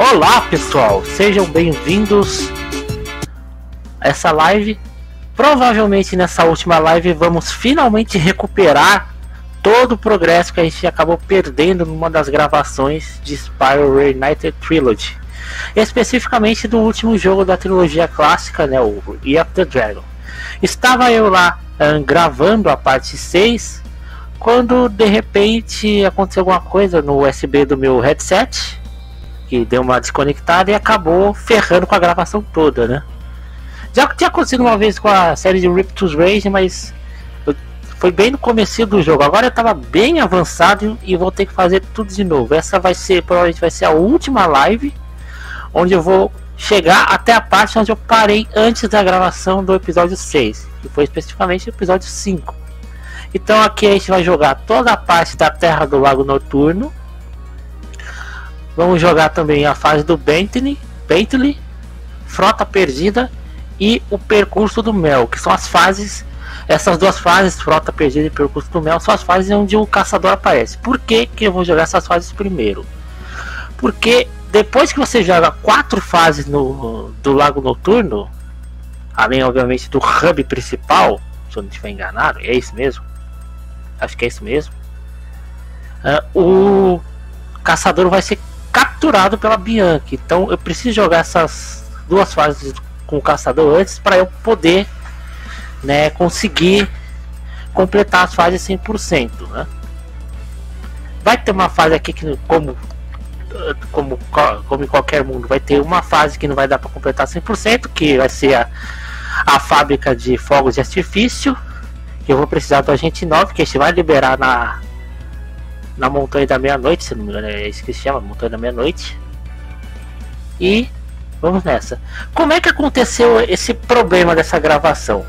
Olá pessoal, sejam bem-vindos a essa live. Provavelmente nessa última live vamos finalmente recuperar todo o progresso que a gente acabou perdendo numa das gravações de Spyro Reignited Trilogy, especificamente do último jogo da trilogia clássica, né, o Year of the Dragon. Estava eu lá gravando a parte 6 quando de repente aconteceu alguma coisa no USB do meu headset, que deu uma desconectada e acabou ferrando com a gravação toda, né? Já tinha acontecido uma vez com a série de Ripto's Rage, mas foi bem no começo do jogo. Agora eu tava bem avançado e vou ter que fazer tudo de novo. Essa vai ser, provavelmente vai ser a última live, onde eu vou chegar até a parte onde eu parei antes da gravação do episódio 6, que foi especificamente o episódio 5. Então aqui a gente vai jogar toda a parte da Terra do Lago Noturno. Vamos jogar também a fase do Bentley, Frota Perdida e o Percurso do Mel, que são as fases. Essas duas fases, Frota Perdida e Percurso do Mel, são as fases onde o caçador aparece. Por que que eu vou jogar essas fases primeiro? Porque depois que você joga 4 fases do Lago Noturno, além obviamente do hub principal, se eu não estiver enganado, é isso mesmo? Acho que é isso mesmo. O caçador vai ser capturado pela Bianca, então eu preciso jogar essas duas fases com o caçador antes para eu poder, né, conseguir completar as fases 100%, né? Vai ter uma fase aqui que, como em qualquer mundo, vai ter uma fase que não vai dar para completar 100%, que vai ser a fábrica de fogos de artifício, que eu vou precisar do agente 9, que a gente vai liberar na Montanha da Meia-Noite, se não me engano é isso que se chama, Montanha da Meia-Noite. E vamos nessa. Como é que aconteceu esse problema dessa gravação?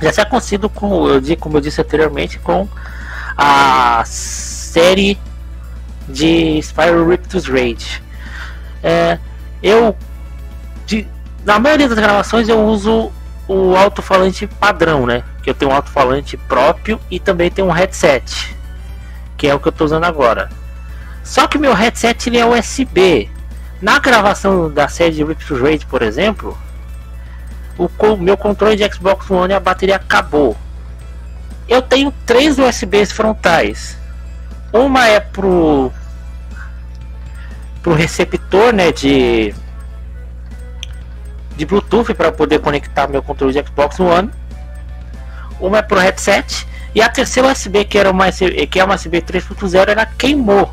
Já tinha acontecido, como eu disse anteriormente, com a série de Spyro Ripto's Rage. Na maioria das gravações eu uso o alto-falante padrão, né? Que eu tenho um alto-falante próprio e também tenho um headset, que é o que eu estou usando agora. Só que meu headset ele é USB. Na gravação da série de Ripto's Rage, por exemplo, meu controle de Xbox One, a bateria acabou. Eu tenho 3 USBs frontais. Uma é pro receptor, né, de Bluetooth, para poder conectar meu controle de Xbox One. Uma é pro headset. E a terceira USB, que é uma USB 3.0, ela queimou.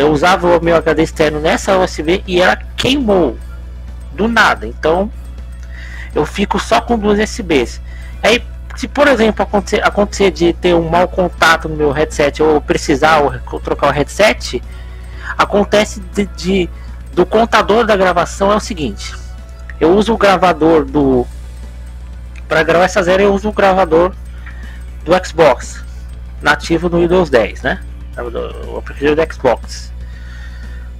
Eu usava o meu HD externo nessa USB e ela queimou do nada. Então eu fico só com 2 USBs. Aí, se por exemplo acontecer de ter um mau contato no meu headset, ou precisar trocar o headset, acontece do contador da gravação é o seguinte: eu uso o gravador do, para gravar essa série eu uso o gravador do Xbox nativo do Windows 10, né? O aplicativo do Xbox.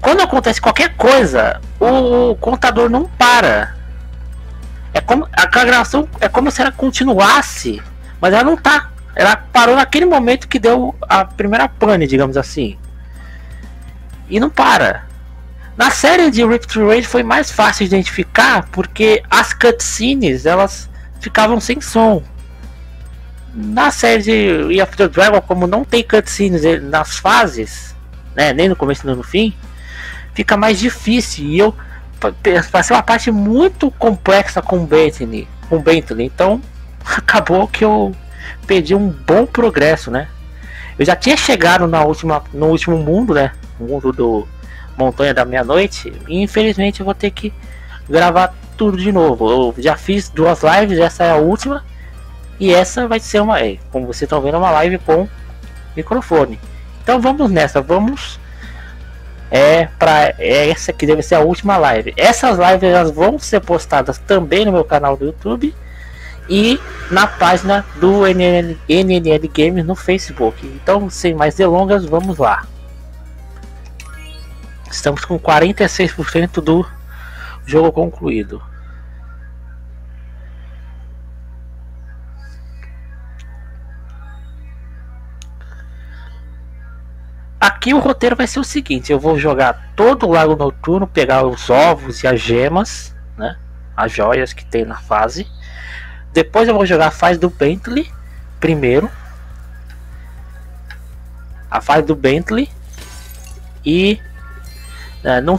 Quando acontece qualquer coisa, o contador não para. É como a gravação, é como se ela continuasse, mas ela não tá. Ela parou naquele momento que deu a primeira pane, digamos assim. E não para. Na série de Ripto's Rage foi mais fácil de identificar, porque as cutscenes elas ficavam sem som. Na série de Year of the Dragon, como não tem cutscenes nas fases, né, nem no começo nem no fim, fica mais difícil. E eu passei uma parte muito complexa com o Bentley, então acabou que eu perdi um bom progresso, né? Eu já tinha chegado no último mundo, né, o mundo do Montanha da Meia-Noite, e infelizmente eu vou ter que gravar tudo de novo. Eu já fiz 2 lives, essa é a última. E essa vai ser uma, como vocês estão vendo, uma live com microfone. Então vamos nessa, vamos para essa que deve ser a última live. Essas lives elas vão ser postadas também no meu canal do YouTube e na página do NNL Games no Facebook. Então, sem mais delongas, vamos lá. Estamos com 46% do jogo concluído. Aqui o roteiro vai ser o seguinte: eu vou jogar todo o Lago Noturno, pegar os ovos e as gemas, né, as joias que tem na fase. Depois eu vou jogar a fase do Bentley primeiro, a fase do Bentley. E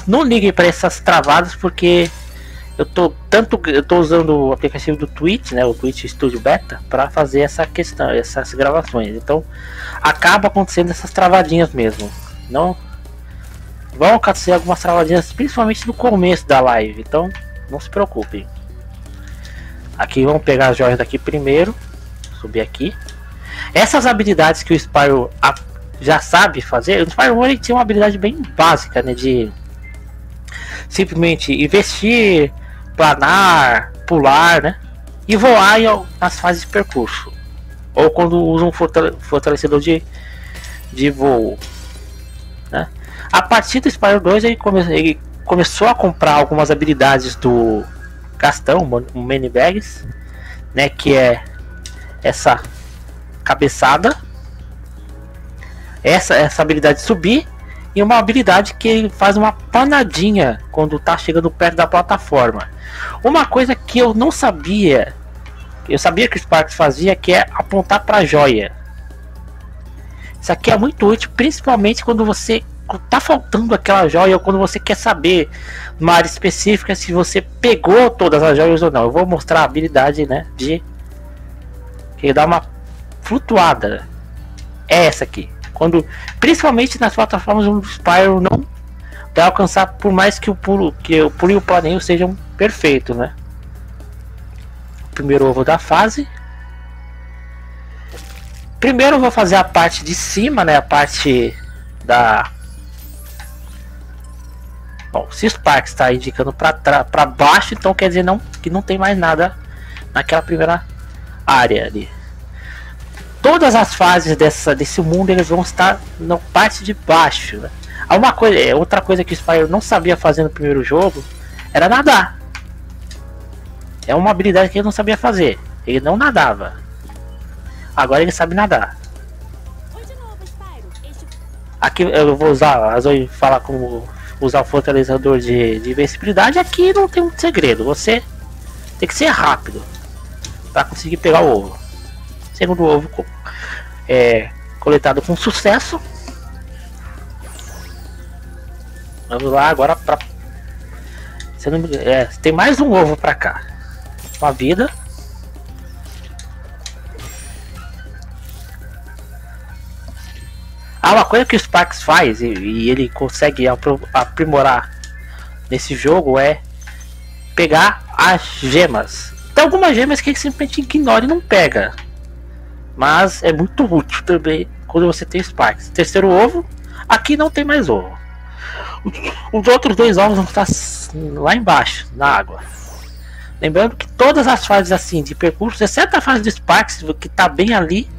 não liguem para essas travadas, porque eu tô usando o aplicativo do Twitch, né, o Twitch Studio Beta, para fazer essa questão, essas gravações. Então acaba acontecendo essas travadinhas mesmo. Não vão acontecer algumas travadinhas, principalmente no começo da live. Então não se preocupem. Aqui vamos pegar as joias daqui primeiro, subir aqui. Essas habilidades que o Spyro já sabe fazer. O Spyro ele tinha uma habilidade bem básica, né, de simplesmente investir, planar, pular, né, e voar nas fases de percurso, ou quando usa um fortalecedor de voo, né. A partir do Spyro 2 ele começou a comprar algumas habilidades do Gastão, o Manibags, né, que é essa cabeçada, essa habilidade de subir, e uma habilidade que ele faz uma panadinha quando tá chegando perto da plataforma. Uma coisa que eu não sabia, eu sabia que o Sparx fazia, que é apontar para a joia. Isso aqui é muito útil, principalmente quando você tá faltando aquela joia, ou quando você quer saber numa área específica se você pegou todas as joias ou não. Eu vou mostrar a habilidade, né, de que dá uma flutuada. É essa aqui. Quando, principalmente nas plataformas onde o Spyro não vai alcançar, por mais que o pulo e o planeio sejam perfeitos, né? Primeiro ovo da fase. Primeiro eu vou fazer a parte de cima, né? A parte da... Bom, se o Sparx está indicando para baixo, então quer dizer que não tem mais nada naquela primeira área ali. Todas as fases desse mundo eles vão estar na parte de baixo, né? Outra coisa que o Spyro não sabia fazer no primeiro jogo era nadar. É uma habilidade que ele não sabia fazer. Ele não nadava. Agora ele sabe nadar. Aqui eu vou usar, a Zoe fala como usar o fortalecedor de invencibilidade. Aqui não tem um segredo. Você tem que ser rápido para conseguir pegar o ovo. Segundo ovo é coletado com sucesso. Vamos lá agora para tem mais um ovo para cá, uma vida. Uma coisa que o Sparx faz e ele consegue aprimorar nesse jogo é pegar as gemas. Tem algumas gemas que ele simplesmente ignora e não pega, mas é muito útil também quando você tem Sparx. Terceiro ovo, aqui não tem mais ovo. Os outros dois ovos vão estar lá embaixo, na água. Lembrando que todas as fases assim de percurso, exceto a fase do Sparx, que está bem ali,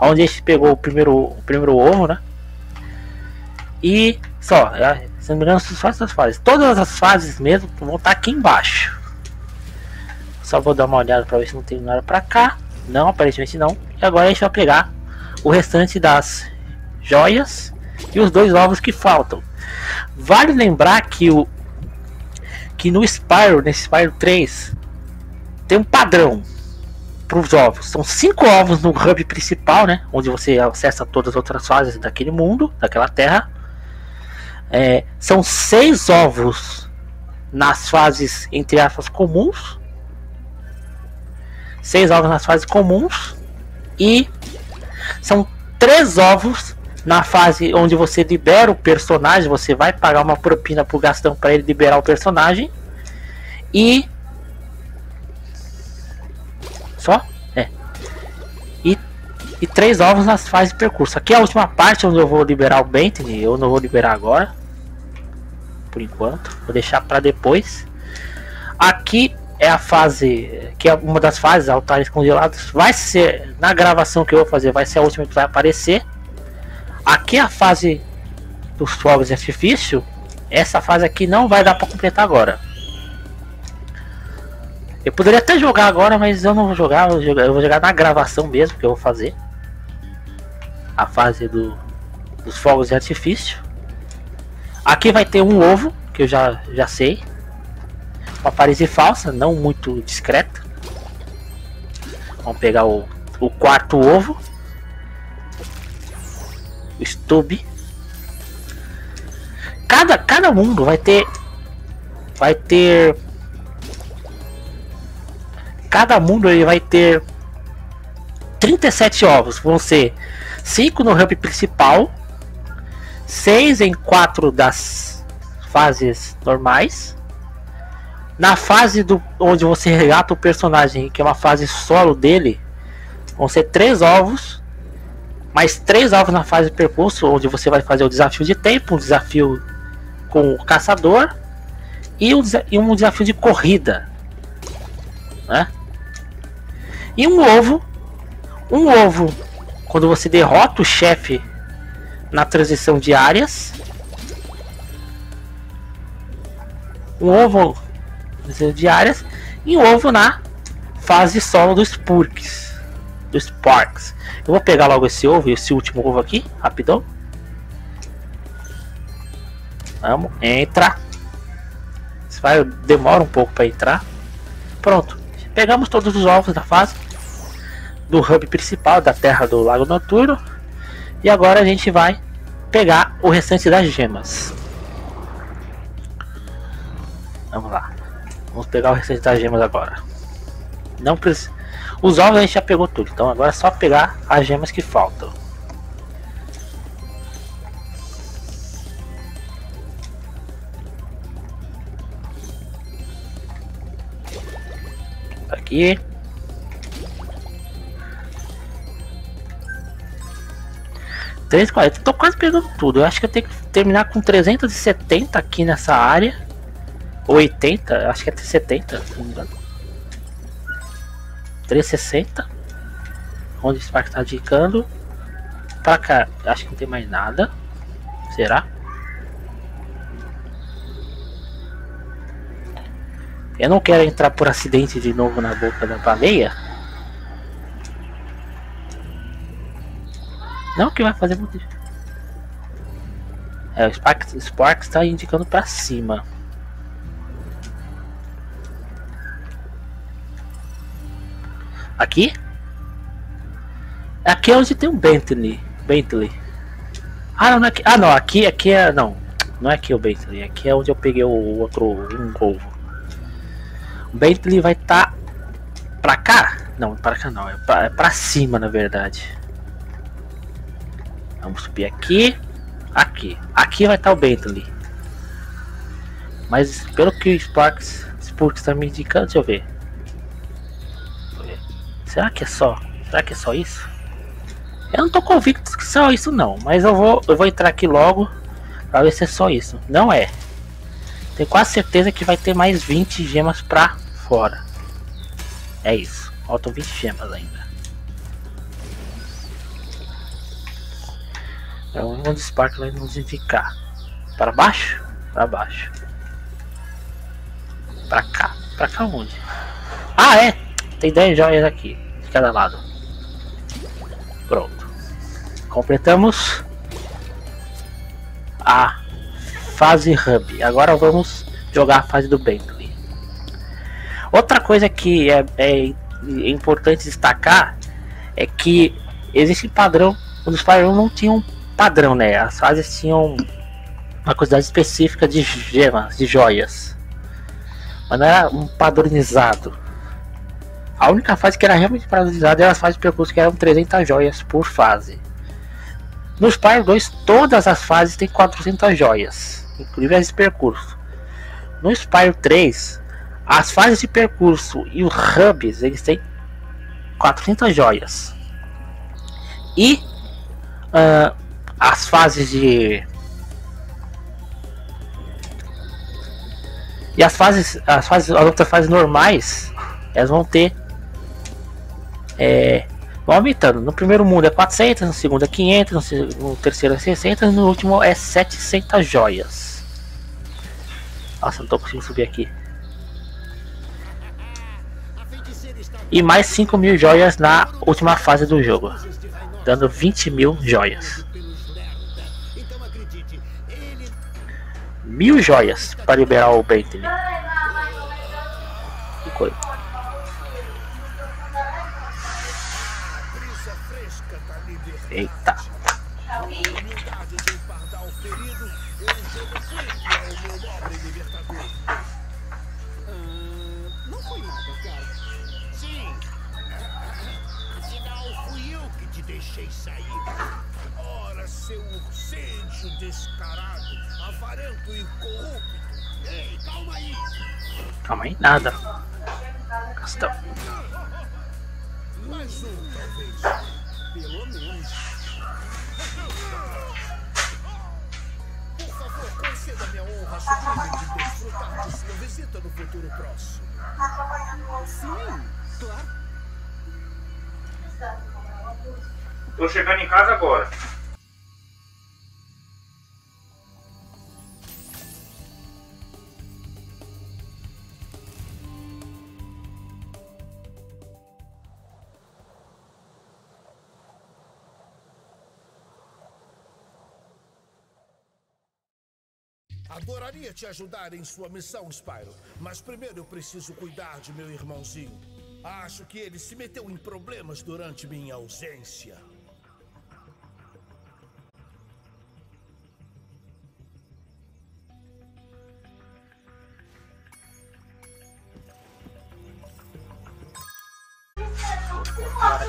onde a gente pegou o primeiro ovo, né? E só, se não me engano, só essas fases. Todas as fases mesmo vão estar aqui embaixo. Só vou dar uma olhada para ver se não tem nada para cá. Não, aparentemente não. E agora a gente vai pegar o restante das joias e os dois ovos que faltam. Vale lembrar que no Spyro, nesse Spyro 3, tem um padrão para os ovos. São 5 ovos no hub principal, né, onde você acessa todas as outras fases daquele mundo, daquela terra. São 6 ovos nas fases, entre aspas, comuns. 6 ovos nas fases comuns e são 3 ovos na fase onde você libera o personagem. Você vai pagar uma propina pro Gastão para ele liberar o personagem e só e 3 ovos nas fases de percurso. Aqui é a última parte onde eu vou liberar o Bentley. Eu não vou liberar agora, por enquanto, vou deixar para depois. Aqui é a fase que é uma das fases, altares congelados. Vai ser na gravação que eu vou fazer, vai ser a última que vai aparecer. Aqui é a fase dos fogos de artifício. Essa fase aqui não vai dar para completar agora. Eu poderia até jogar agora, mas eu não vou jogar. Eu vou jogar na gravação mesmo que eu vou fazer. A fase do os fogos de artifício. Aqui vai ter um ovo, que eu já sei. Uma parede falsa, não muito discreta. Vamos pegar o quarto ovo. O stube. Cada mundo vai ter... Cada mundo ele vai ter 37 ovos. Vão ser 5 no hub principal, 6 em 4 das fases normais. Na fase onde você resgata o personagem, que é uma fase solo dele, vão ser 3 ovos. Mais 3 ovos na fase de percurso, onde você vai fazer o desafio de tempo, um desafio com o caçador e um desafio de corrida, né? E um ovo quando você derrota o chefe na transição de áreas. Um ovo de áreas e um ovo na fase solo do Sparx. Eu vou pegar logo esse ovo e esse último ovo aqui, rapidão. Vamos, entra. Demora um pouco para entrar. Pronto, pegamos todos os ovos da fase do hub principal da Terra do Lago Noturno. E agora a gente vai pegar o restante das gemas. Vamos lá. Vamos pegar o restante das gemas agora. Não precisa. Os ovos a gente já pegou tudo, então agora é só pegar as gemas que faltam. Aqui. Tô quase pegando tudo. Eu acho que eu tenho que terminar com 370 aqui nessa área. 80, acho que é 70, se não me engano. 360. Onde o Sparx tá indicando. Pra cá, acho que não tem mais nada. Será? Eu não quero entrar por acidente de novo na boca da baleia. Não que vai fazer muito. É, o Sparx está indicando para cima. Aqui? Aqui é onde tem um Bentley. Ah, não, não é aqui. Ah, não, aqui é... Não, não é aqui o Bentley. Aqui é onde eu peguei o outro ovo. O Bentley vai estar pra cá? Não, para cá não, é pra cima na verdade. Vamos subir aqui. Aqui vai estar o Bentley. Mas pelo que o Sparx está me indicando, deixa eu ver. Será que é só isso? Eu não tô convicto que só isso não, mas eu vou entrar aqui logo para ver se é só isso. Não é. Tenho quase certeza que vai ter mais 20 gemas pra fora. É isso. Faltam 20 gemas ainda. É onde o Sparx vai nos indicar. Para baixo? Para baixo. Para cá. Para cá onde? Ah, é! Tem 10 joias aqui. De cada lado. Pronto. Completamos a fase hub. Agora vamos jogar a fase do Bentley. Outra coisa que é importante destacar é que existe padrão. Os Spyro não tinham padrão, né? As fases tinham uma quantidade específica de gemas, de joias, mas não era um padronizado. A única fase que era realmente padronizada era as fases de percurso, que eram 300 joias por fase. No Spyro 2 todas as fases tem 400 joias, inclusive as de percurso. No Spyro 3, as fases de percurso e os hubs, eles têm 400 joias. E as fases de... E as outras fases normais, elas vão ter... Vão aumentando. No primeiro mundo é 400, no segundo é 500, no terceiro é 600, no último é 700 joias. Nossa, não tô conseguindo subir aqui. E mais 5.000 joias na última fase do jogo, dando 20.000 joias. 1.000 joias para liberar o Bentley. Que coisa. Eita. Deixei sair. Ora, seu ursejo descarado, avarento e corrupto. Ei, calma aí. Calma aí, nada. Gastão. Mais talvez. Pelo menos. Por favor, conceda minha honra a sua de desfrutar de sua visita no futuro próximo. Sim, claro. Tô chegando em casa agora. Adoraria te ajudar em sua missão, Spyro, mas primeiro eu preciso cuidar de meu irmãozinho. Acho que ele se meteu em problemas durante minha ausência. Acontece que eu acabo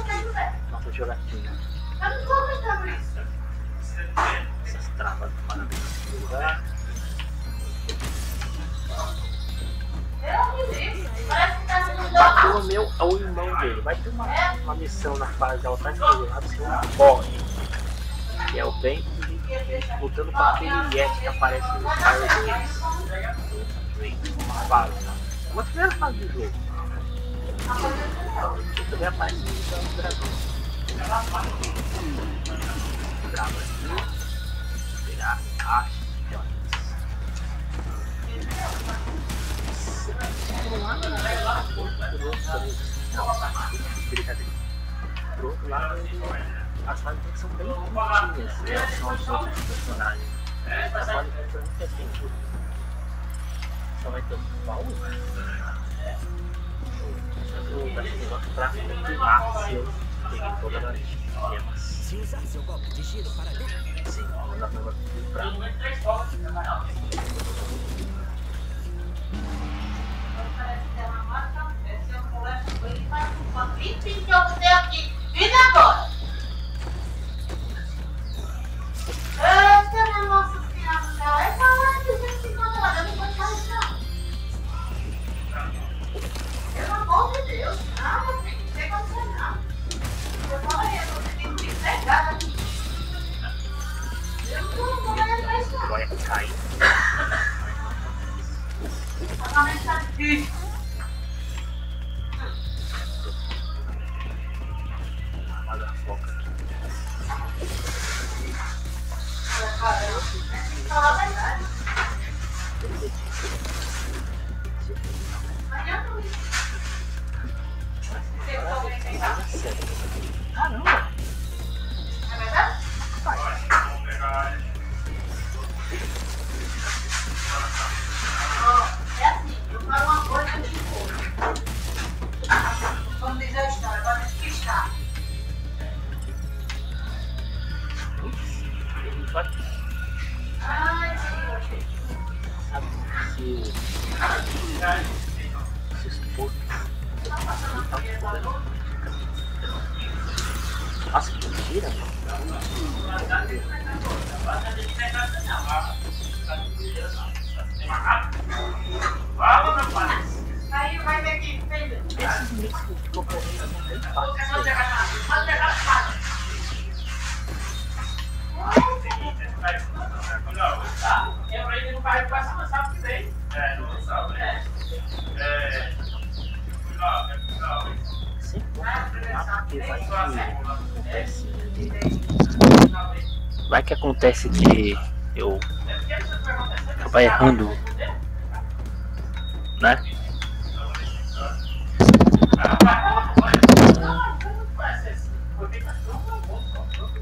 errando, né?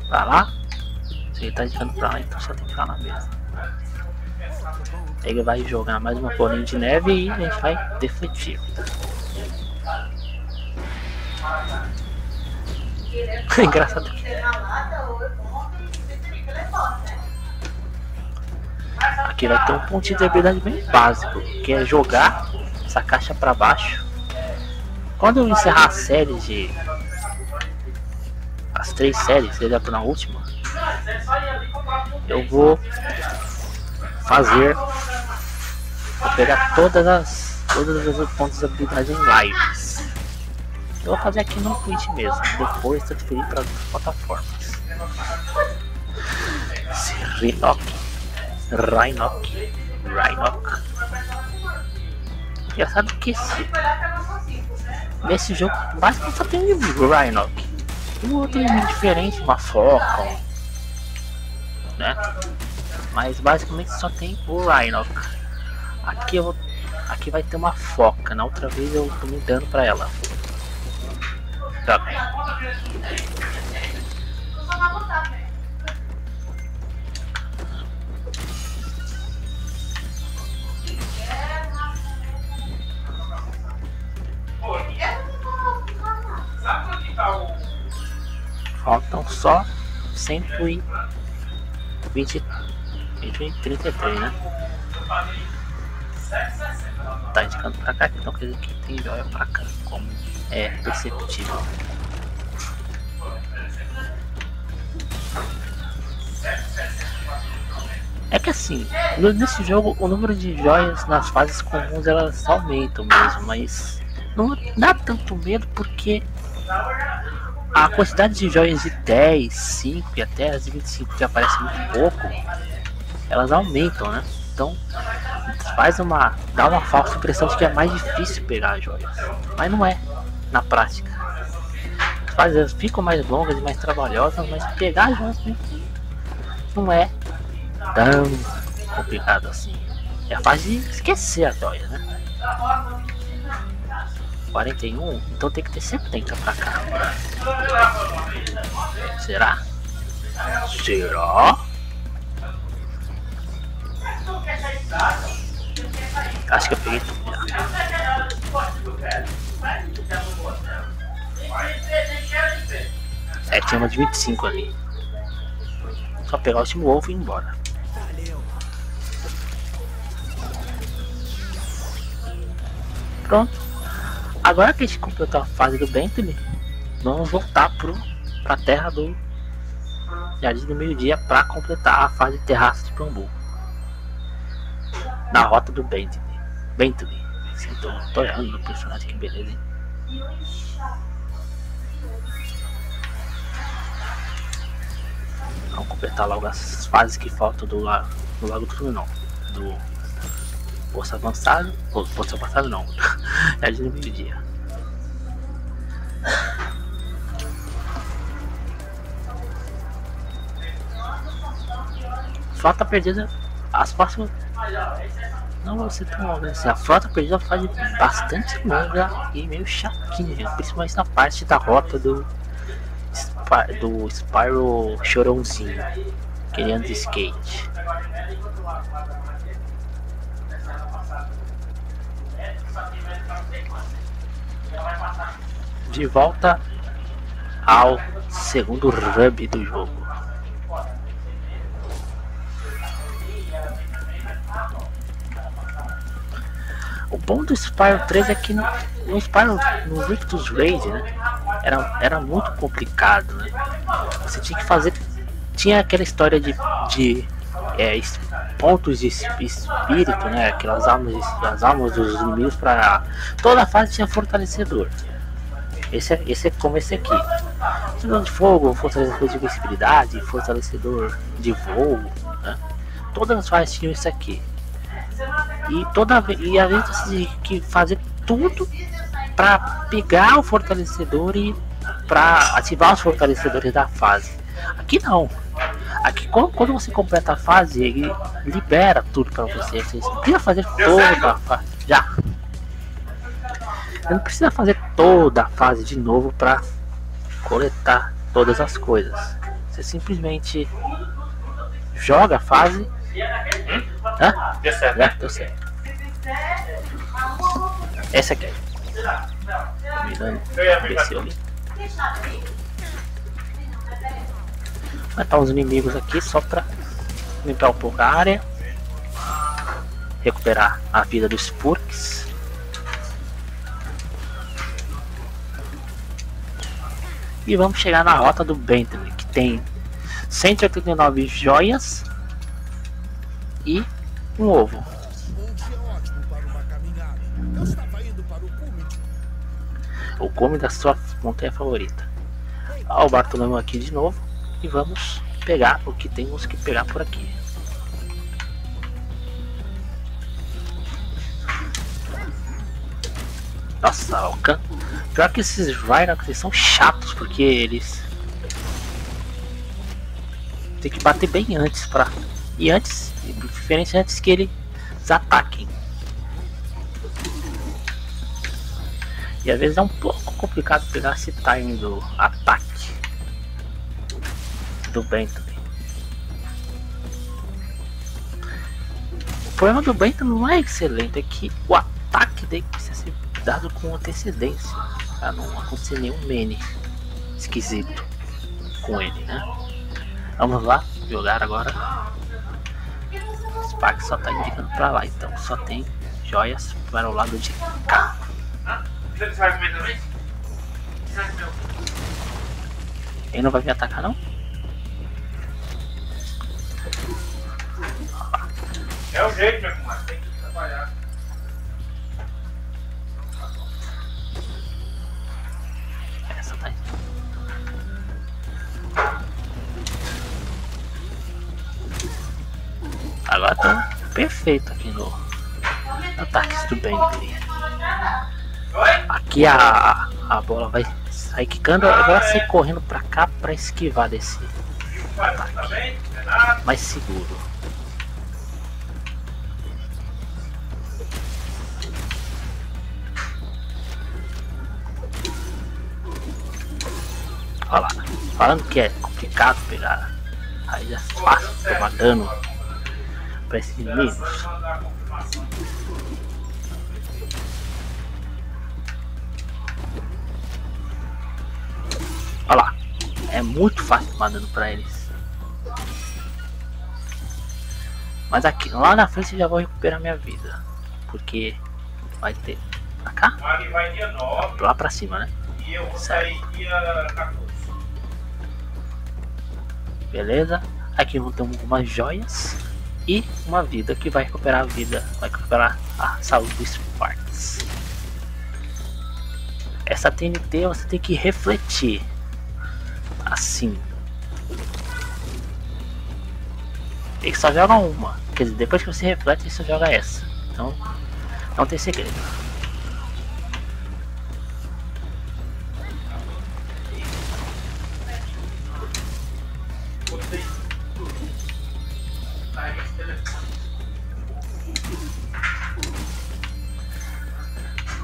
Pra lá? Se ele tá indicando pra lá, então só tem que ir lá na mesa. Ele vai jogar mais uma bolinha de neve e a gente vai defletir. É engraçado. Aqui vai ter um pontinho de habilidade bem básico, que é jogar essa caixa para baixo. Quando eu encerrar a série de... as 3 séries, seja na última, eu vou fazer, vou pegar todas as pontos de habilidade em lives. Eu vou fazer aqui no Twitch mesmo, depois transferir para as plataformas. Esse Rhynoc. Engraçado que nesse jogo basicamente só tem o Rhynoc. O outro é diferente, uma foca, né? Mas basicamente só tem o Rhynoc. Aqui eu vou, aqui vai ter uma foca. Na outra vez eu tô me dando para ela. Tá bem. Faltam só 133, né? Tá indicando pra cá, então quer dizer que tem joia pra cá, como é perceptível. É que assim, nesse jogo o número de joias nas fases comuns elas aumentam mesmo, mas não dá tanto medo porque a quantidade de joias de 10, 5 e até as 25 que aparecem muito pouco, elas aumentam, né? Então faz uma, dá uma falsa impressão de que é mais difícil pegar as joias, mas não é na prática. As fases ficam mais longas e mais trabalhosas, mas pegar as joias não é tão complicado assim. É a fase de esquecer as joias, né? 41, então tem que ter 70 pra cá. Será? Será? Acho que eu peguei tudo já. É, tinha uma de 25 ali. Só pegar o último ovo e ir embora. Pronto. Agora que a gente completou a fase do Bentley, vamos voltar para a terra do Jardim do Meio-Dia para completar a fase de terraço de bambu. Na rota do Bentley. Tô olhando no personagem, que beleza, hein? Vamos completar logo as fases que faltam do lago do Fluminão. Do Poço Avançado, Jardim do Meio-Dia. Frota Perdida, as próximas não vão ser tão longas. A Frota Perdida faz bastante longa e meio chatinha, principalmente na parte da rota do Spyro Chorãozinho, querendo skate. De volta ao segundo hub do jogo. O bom do Spyro 3 é que no Spyro, no Ripto's Rage, né, era muito complicado, né? Você tinha que fazer, tinha aquela história de pontos de espírito, né? Aquelas almas dos inimigos para toda a fase tinha fortalecedor. Esse é como esse aqui. Fortalecedor de fogo, fortalecedor de visibilidade, fortalecedor de voo, né? Todas as fases tinham isso aqui. E toda a gente tinha que fazer tudo para pegar o fortalecedor e para ativar os fortalecedores da fase. Aqui não. Aqui quando você completa a fase, ele libera tudo para você. Você não precisa fazer toda a fase. Já. Você não precisa fazer toda a fase de novo para coletar todas as coisas. Você simplesmente joga a fase Hã? Deu certo. Já, deu certo. Essa aqui. Combinando. Desceu ali. Matar uns inimigos aqui só pra limpar um pouco a área. Recuperar a vida dos Sparx. E vamos chegar na rota do Bentley, que tem 189 joias e um ovo. O cume da sua montanha favorita. Ó, o Bartolomeu aqui de novo. E vamos pegar o que temos que pegar por aqui. Nossa, alcança. Pior que esses Rhynocs são chatos, porque eles tem que bater bem antes para e antes, de preferência antes que eles ataquem. E às vezes é um pouco complicado pegar esse timing do ataque do Bentley. O problema do Bentley não é excelente, é que o ataque dele precisa ser dado com antecedência, para não acontecer nenhum mene esquisito com ele, né? Vamos lá, jogar agora. O Sparx só tá indicando pra lá, então só tem joias para o lado de cá. Ele não vai me atacar não? É o jeito, meu irmão, tem que trabalhar. Essa tá aí. Agora tá perfeito aqui no ataque do Bentley. Aqui a bola vai sair quicando, agora sai correndo pra cá pra esquivar desse ataque mais seguro. Olha lá, falando que é complicado pegar, aí é fácil tomar dano pra esses inimigos. Olha lá, é muito fácil tomar dano pra eles. Mas aqui, lá na frente eu já vou recuperar minha vida. Porque vai ter pra cá? Lá pra cima, né? E eu vou sair dia 14. Beleza, aqui vão ter algumas joias e uma vida que vai recuperar a vida, vai recuperar a saúde do Sparx. Essa TNT você tem que refletir. Assim. Ele só joga uma. Quer dizer, depois que você reflete, ele só joga essa. Então, não tem segredo.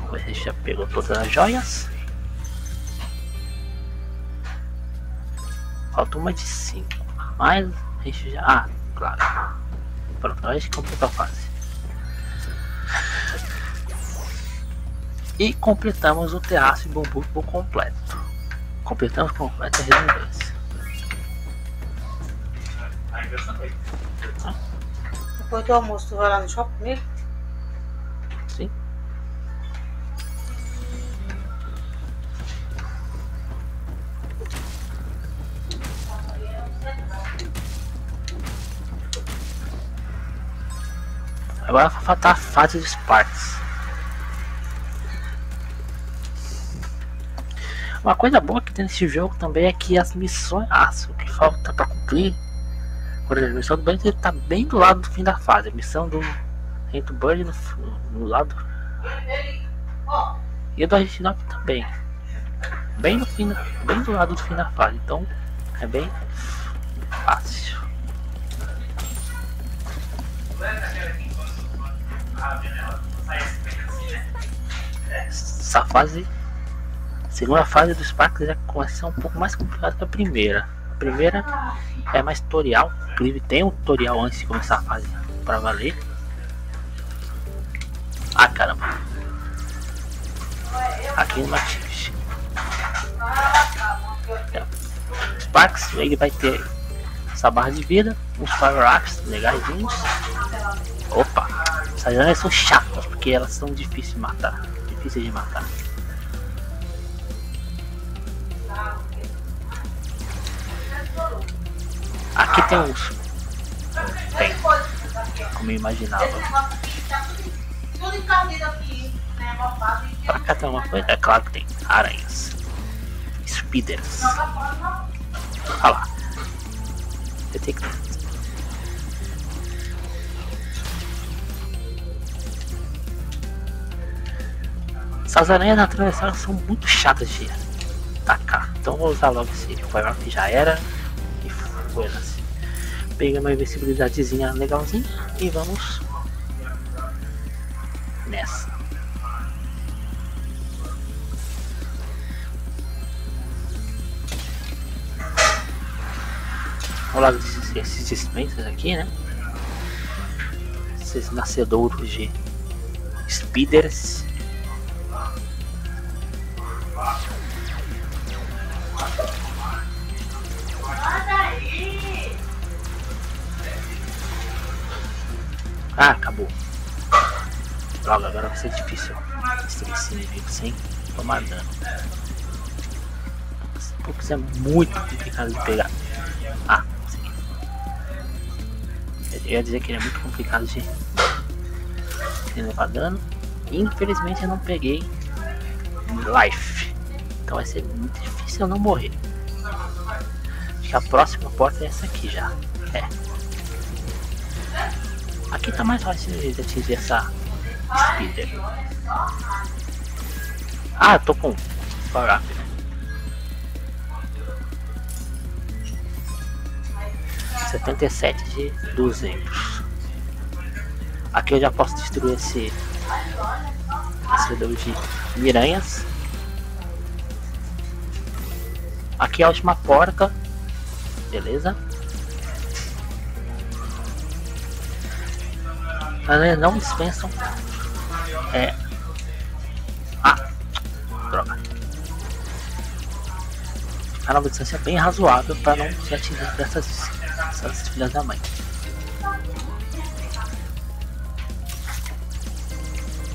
Você já pegou todas as joias. Falta uma de 5, mas a gente já... Ah, claro. Pronto, a gente completou a fase. E completamos o terraço de bambu por completo. Completamos completo a redundância. Depois do almoço, tu vai lá no shopping comigo? Sim. Agora vai faltar a fase de Sparx. Uma coisa boa que tem nesse jogo também é que as missões, o que falta pra cumprir, por exemplo, a missão do Bentley tá bem do lado do fim da fase. A missão do Bentley no lado. E a do Argentina também. Bem no fim, bem do lado do fim da fase. Então é bem fácil. Essa fase, segunda fase do Sparx já começa um pouco mais complicada que a primeira. A primeira é mais tutorial, inclusive tem um tutorial antes de começar a fase pra valer. Ah, caramba. Aqui no Matheus. Sparx, ele vai ter essa barra de vida. Uns power-ups legaisinhos. Opa, essas aranhas são chatas, porque elas são difíceis de matar. Aqui tem um urso. Tem, como eu imaginava. Pra cá tem uma coisa? É claro que tem. Aranhas. Spiders. Olha lá. Detectado. Essas aranhas atravessadas são muito chatas de atacar. Então vou usar logo esse power que já era. E foda-se. Pega uma invencibilidadezinha legalzinha. E vamos nessa. Vou lá esses dispensers aqui, né? Esses nascedouros de speeders. Ah, acabou. Logo, agora vai ser difícil destruir esse inimigo sem tomar dano. Esse poucos é muito complicado de pegar. Ah, consegui. Eu ia dizer que ele é muito complicado de levar dano. Infelizmente eu não peguei life. Então vai ser muito difícil eu não morrer. Acho que a próxima porta é essa aqui já. É. Aqui tá mais fácil de atingir essa speeder. Ah, eu tô com power up, né? R$77 de 200. Aqui eu já posso destruir esse redor de miranhas. Aqui é a última porta, beleza? Eles não dispensam. É. Ah, droga. Era uma distância bem razoável para não ser atingido dessas filhas da mãe.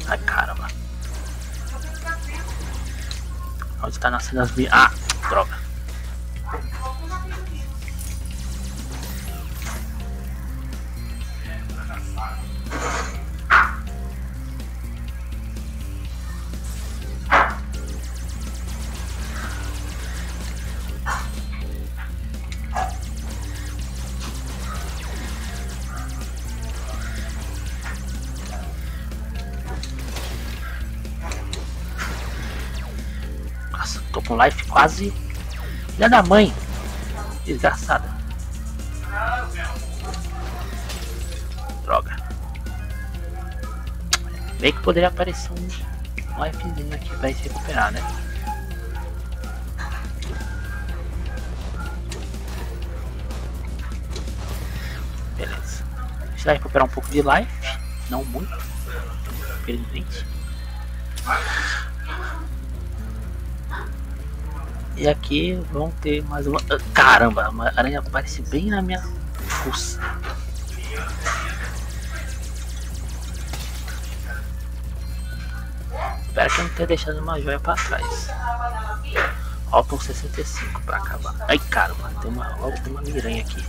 Ai, caramba. Onde está nascendo as minhas. Ah, droga. Com life quase. Filha da mãe. Desgraçada. Droga. Meio que poderia aparecer um lifezinho aqui pra se recuperar, né? Beleza. A gente vai recuperar um pouco de life. Não muito, infelizmente. E aqui vão ter mais uma... Caramba, uma aranha aparece bem na minha fuça. Espero que eu não tenha deixado uma joia pra trás. Faltam 65 pra acabar. Ai, caramba, tem uma miranha aqui.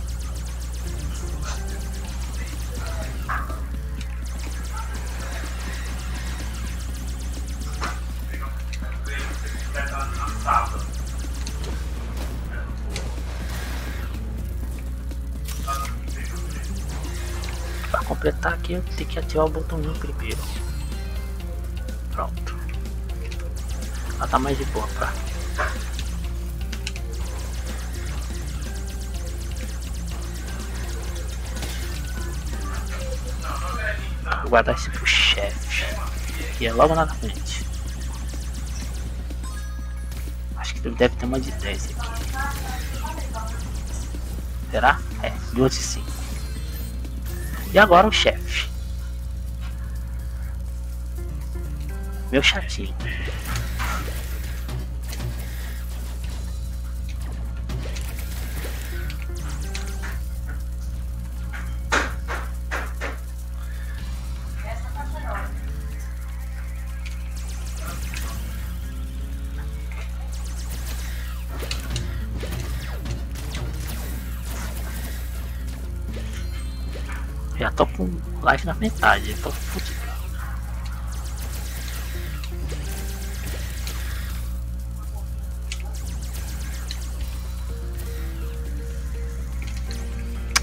Completar aqui, eu tenho que ativar o botãozinho primeiro. Pronto. Ela tá mais de boa pra. Vou guardar esse pro chefe. Que é logo na frente. Acho que deve ter uma de 10 aqui. Será? É, 2 de 5. E agora o chefe. Meu chefinho. Já tô com live na metade, tô fudido.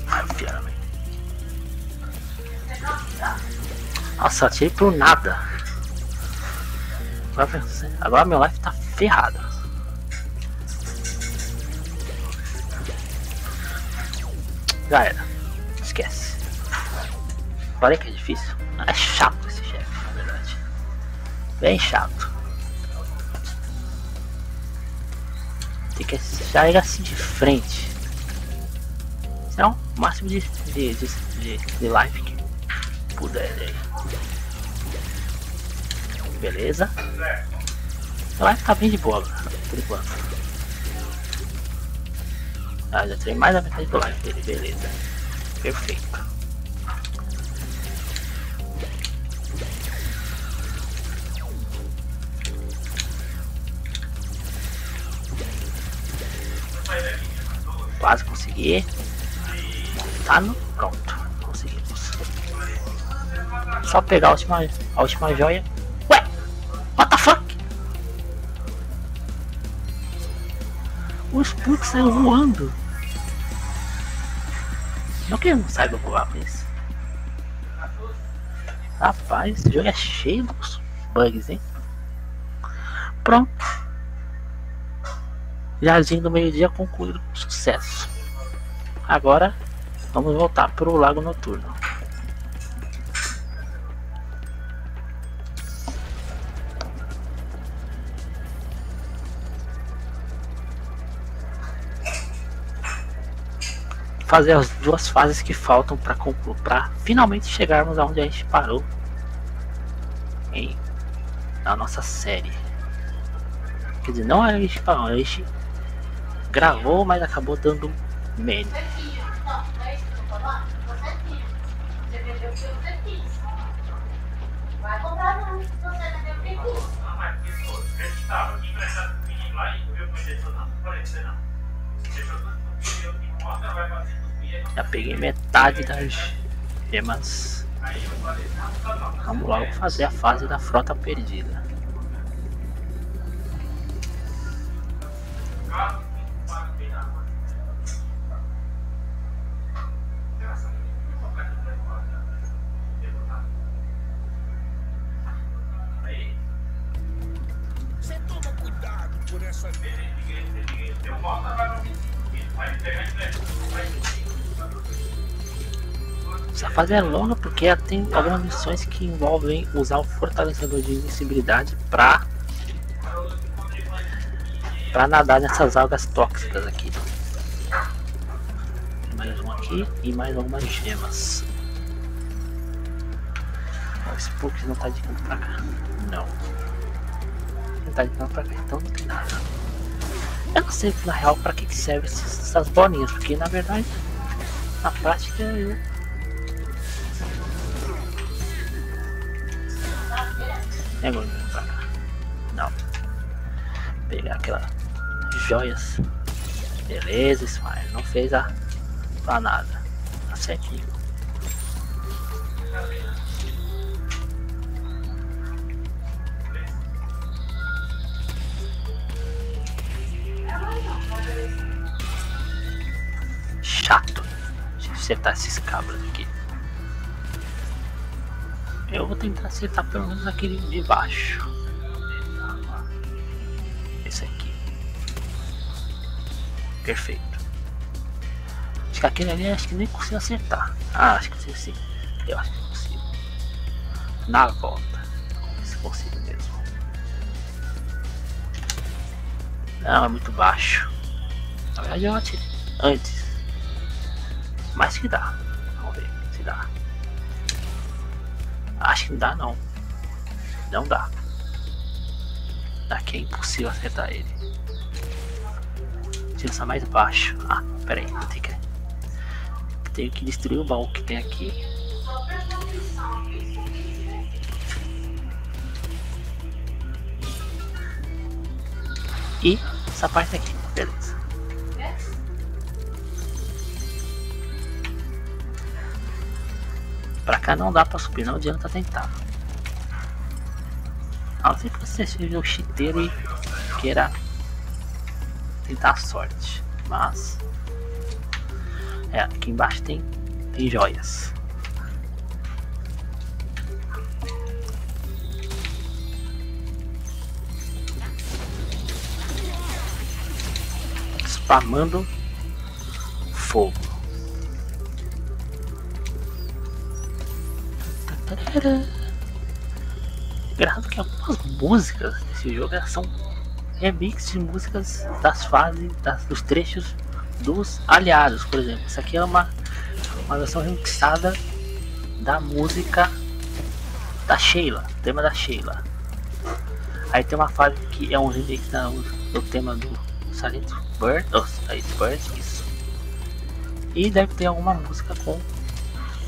Ai, piada, velho. Nossa, atirei pro nada. Agora meu live tá ferrado. Já era. Esquece. Parei que é difícil. É chato esse chefe, na verdade. Bem chato. Tem que achar ele assim de frente. Será o máximo de life que puder aí. Beleza. A live tá bem de boa, por enquanto. Ah, já treinei mais da metade do live dele, beleza. Perfeito. Quase consegui. Tá no... pronto. Conseguimos. Só pegar a última joia. Ué! What the fuck? O Sparx saiu voando. Não que ele não saiba voar, mas... rapaz, esse jogo é cheio dos bugs, hein? Pronto. Jardim do meio-dia concluído com sucesso. Agora vamos voltar para o lago noturno. Fazer as duas fases que faltam para finalmente chegarmos aonde a gente parou na nossa série. Quer dizer, não a gente parou, a gente gravou, mas acabou dando medo. Já peguei metade das gemas. Vamos logo fazer a fase da frota perdida. Essa fase é longa porque ela tem algumas missões que envolvem usar o fortalecedor de invencibilidade para nadar nessas algas tóxicas aqui. Mais um aqui e mais algumas gemas. O Sparx não tá de campo pra cá. Não tá de campo pra cá, então não tem nada. Eu não sei na real para que servem essas bolinhas, porque na verdade, na prática, eu... é agora pra cá. Não. Vou pegar aquelas joias. Beleza, Spyro. Não fez a planada. Tá certinho. Chato. Deixa eu acertar esses cabras aqui. Eu vou tentar acertar pelo menos aquele de baixo. Esse aqui. Perfeito. Acho que aquele ali acho que nem consigo acertar. Ah, acho que sim. Eu acho que consigo. Na volta. Vamos ver se consigo mesmo. Não, é muito baixo. Na verdade eu atirei antes. Mas que dá. Vamos ver se dá. Acho que não dá, não. Não dá. Daqui é impossível acertar ele. Deixa eu lançar mais baixo. Ah, pera aí. Tenho que destruir o baú que tem aqui. E essa parte aqui. Beleza. Pra cá não dá pra subir, não adianta tentar. A não ser que você seja um chiteiro e queira tentar a sorte. Mas é, aqui embaixo tem joias. Spamando fogo. Engraçado que algumas músicas desse jogo são remix de músicas das fases, dos trechos dos aliados, por exemplo. Isso aqui é uma versão remixada da música da Sheila, o tema da Sheila. Aí tem uma fase que é um remix do tema do Silent Bird, isso. E deve ter alguma música com...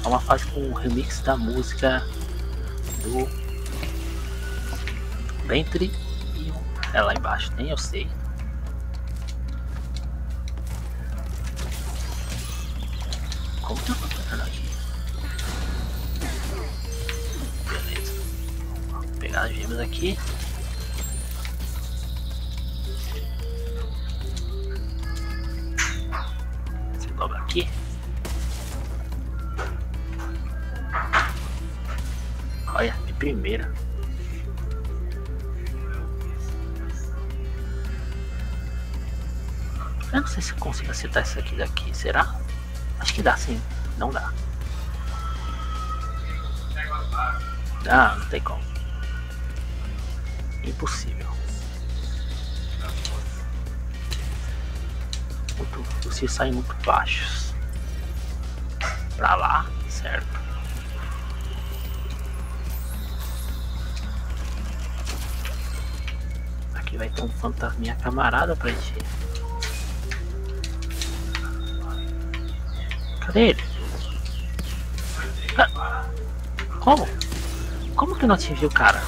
É uma fase com um remix da música do Bentley e é lá embaixo, nem eu sei. Como que eu tô tentando aqui? Beleza. Vou pegar as gemas aqui. Você dobra aqui. Olha, de primeira. Eu não sei se eu consigo acertar isso aqui daqui, será? Acho que dá sim, não dá. Ah, não tem como. Impossível. Vocês saem muito baixos. Pra lá, certo? Vai ter um fantasminha camarada pra encher. Cadê ele? Ah, como? Como que eu não atingi o cara?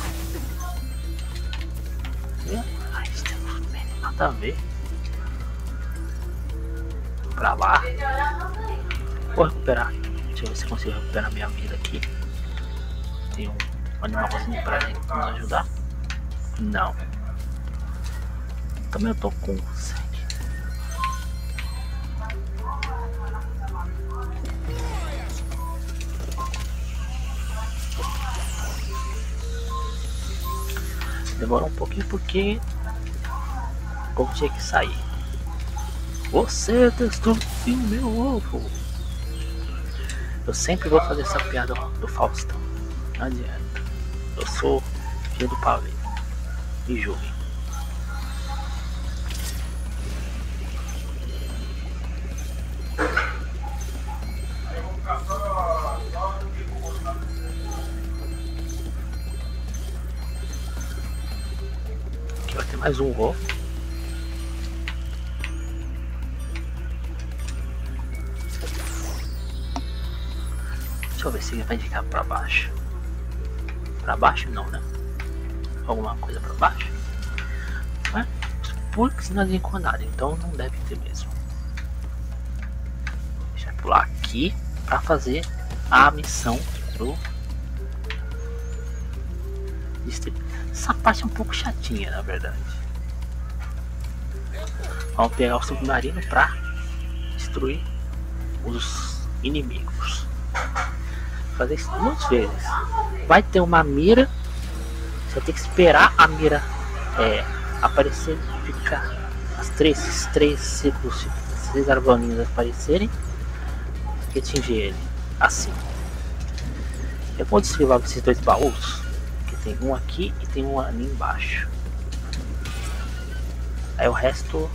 Ai, isso não tem nada a ver. Pra lá. Vou recuperar. Deixa eu ver se consigo recuperar minha vida aqui. Tem um animalzinho pra gente nos ajudar? Não. Também eu tô com sangue. Demora um pouquinho porque o povo tinha que sair. Você destruiu meu ovo. Eu sempre vou fazer essa piada do Faustão. Não adianta. Eu sou filho do pavê. Me julguem. Mais um gol. Deixa eu ver se ele vai indicar pra baixo. Pra baixo não, né? Alguma coisa pra baixo. Mas, porque se nós encontrarmos, então não deve ter mesmo. Deixa eu pular aqui pra fazer a missão do distrito. Essa parte é um pouco chatinha, na verdade. Vamos pegar o submarino para destruir os inimigos. Fazer isso muitas vezes. Vai ter uma mira. Você tem que esperar a mira aparecer, ficar as três círculos, três argolinhas aparecerem e atingir ele. Assim. Eu vou desviar esses dois baús. Tem um aqui e tem um ali embaixo. Aí o resto...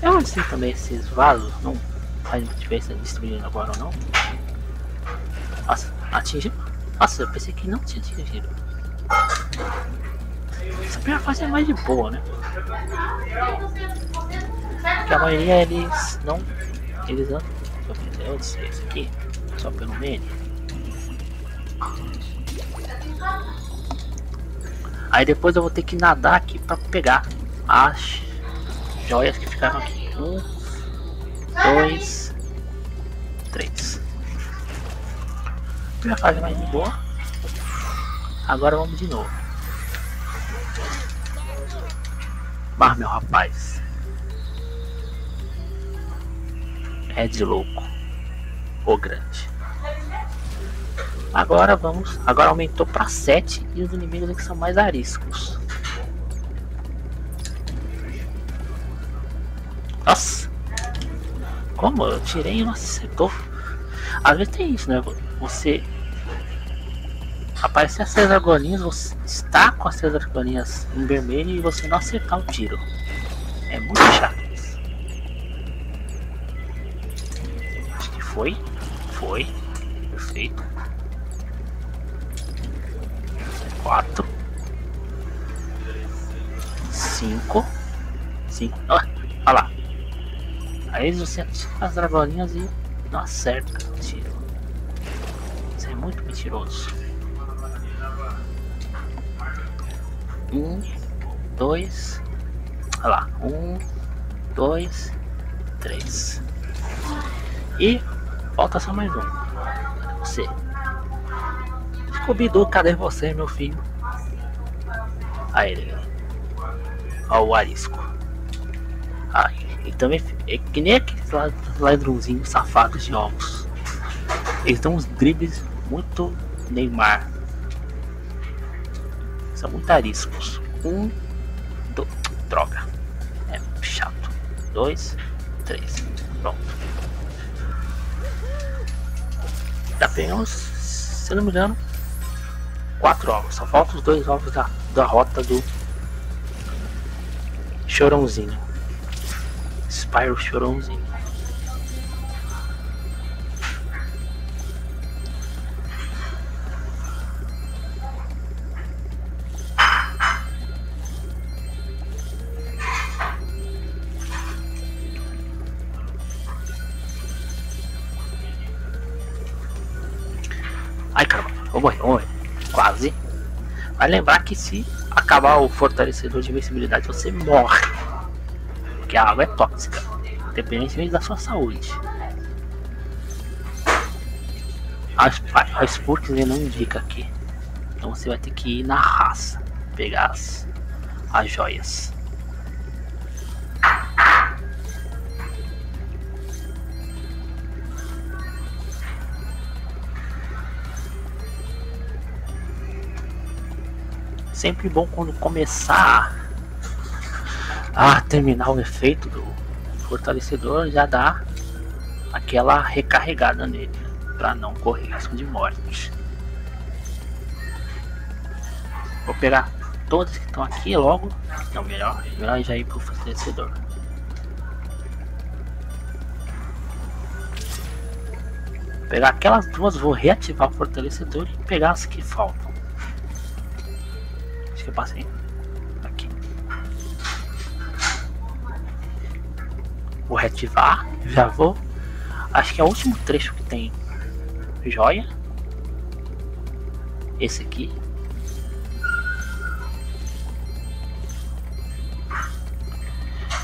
Eu não sei também esses vasos. Não faz diferença destruindo agora ou não. Nossa, atinge. Nossa, eu pensei que não tinha atingido. Essa primeira fase é mais de boa, né? Porque a maioria eles não. Eles andam. Eu sei, esse aqui. Só pelo meio. Aí depois eu vou ter que nadar aqui pra pegar as joias que ficaram aqui. 1, 2, 3. Primeira fase mais de boa. Agora vamos de novo. Mas meu rapaz, é de louco o grande. Agora vamos. Agora aumentou para 7 e os inimigos aqui são mais ariscos. Nossa! Como eu tirei, nossa, acertou. Às vezes tem isso, né? Você aparecer as seis argolinhas, você está com as seis argolinhas em vermelho e você não acertar o tiro. É muito chato isso. Acho que foi. Foi. Perfeito. 4 5 5. Olha lá. Aí você acerta as dragolinhas e não acerta o tiro. Isso é muito mentiroso. 1 2. Olha lá. 1 2 3. E falta só mais um. Cadê você? Scooby-Doo, cadê você, meu filho? Aí ele, ó, o arisco. Aí, e também é que nem aqueles ladrãozinhos safados de ovos. Eles dão uns dribles muito Neymar. São muito ariscos. 1, 2. Droga. É chato. 2, 3. Pronto. Já pegamos, se não me engano, 4 ovos, só falta os 2 ovos da rota do Chorãozinho. Spyro Chorãozinho. Ai caramba, vou morrer, vou morrer. Quase. Vai lembrar que se acabar o fortalecedor de invencibilidade você morre, porque a água é tóxica, independentemente da sua saúde. A Sparx não indica aqui, então você vai ter que ir na raça pegar as joias. Sempre bom quando começar a terminar o efeito do fortalecedor, já dá aquela recarregada nele, para não correr risco de morte. Vou pegar todas que estão aqui logo, então melhor já ir para o fortalecedor. Vou pegar aquelas duas, vou reativar o fortalecedor e pegar as que faltam. Eu passei aqui, vou reativar, já vou, acho que é o último trecho que tem joia, esse aqui,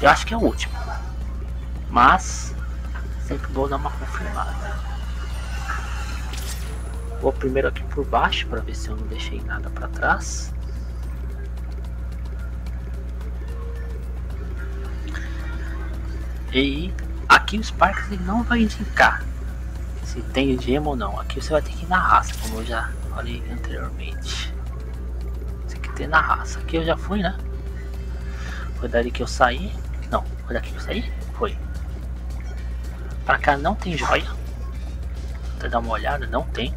eu acho que é o último, mas sempre vou dar uma confirmada. Vou primeiro aqui por baixo para ver se eu não deixei nada para trás. E aqui o Sparx não vai indicar se tem gema ou não. Aqui você vai ter que ir na raça, como eu já falei anteriormente. Você tem que ter na raça. Aqui eu já fui, né? Foi dali que eu saí. Não, foi daqui que eu saí? Foi. Pra cá não tem joia. Vou até dar uma olhada, não tem.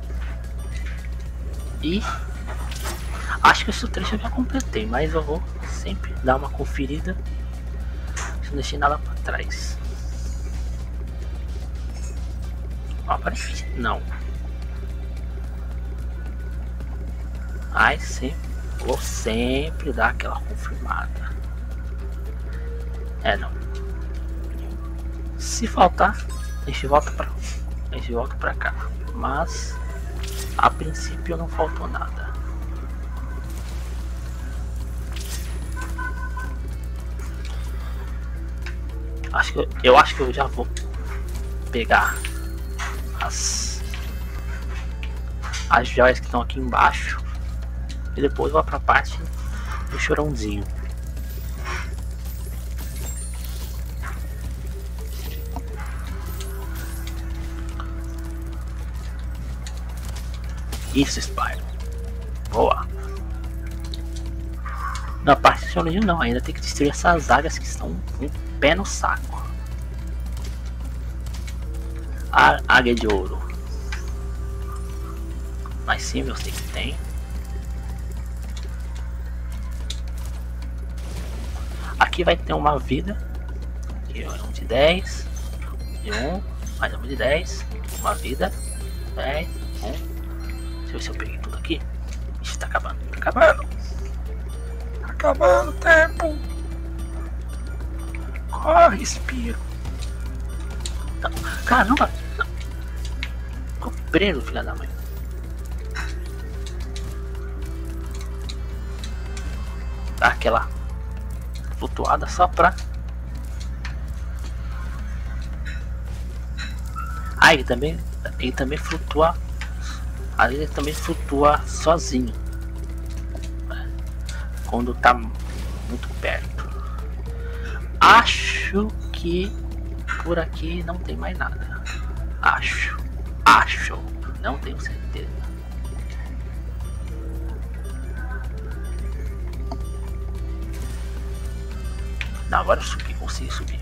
E acho que esse trecho eu já completei, mas eu vou sempre dar uma conferida. Não deixei nada pra trás. Ó, pra frente. Não. Aí sim, vou sempre dar aquela confirmada. É, não. Se faltar, a gente volta pra cá. Mas a princípio não faltou nada. Acho que eu já vou pegar as joias que estão aqui embaixo e depois vou para a parte do chorãozinho. Isso, Spyro. Boa. Na parte do chorãozinho não, ainda tem que destruir essas áreas que estão com o pé no saco. A águia de ouro. Mas sim, eu sei que tem. Aqui vai ter uma vida. Aqui é um de 10. De 1. Mais um de 10. Uma vida. 10. 1. Deixa eu ver se eu peguei tudo aqui. Ixi, tá acabando. Tá acabando. Tá acabando o tempo. Corre, Spyro. Tá. Caramba. Ficou preso, filha da mãe. Aquela flutuada só pra... Ah, ele também flutua. Às vezes ele também flutua sozinho quando tá muito perto. Acho que por aqui não tem mais nada. Acho, não tenho certeza. Não, agora eu subi, consegui subir.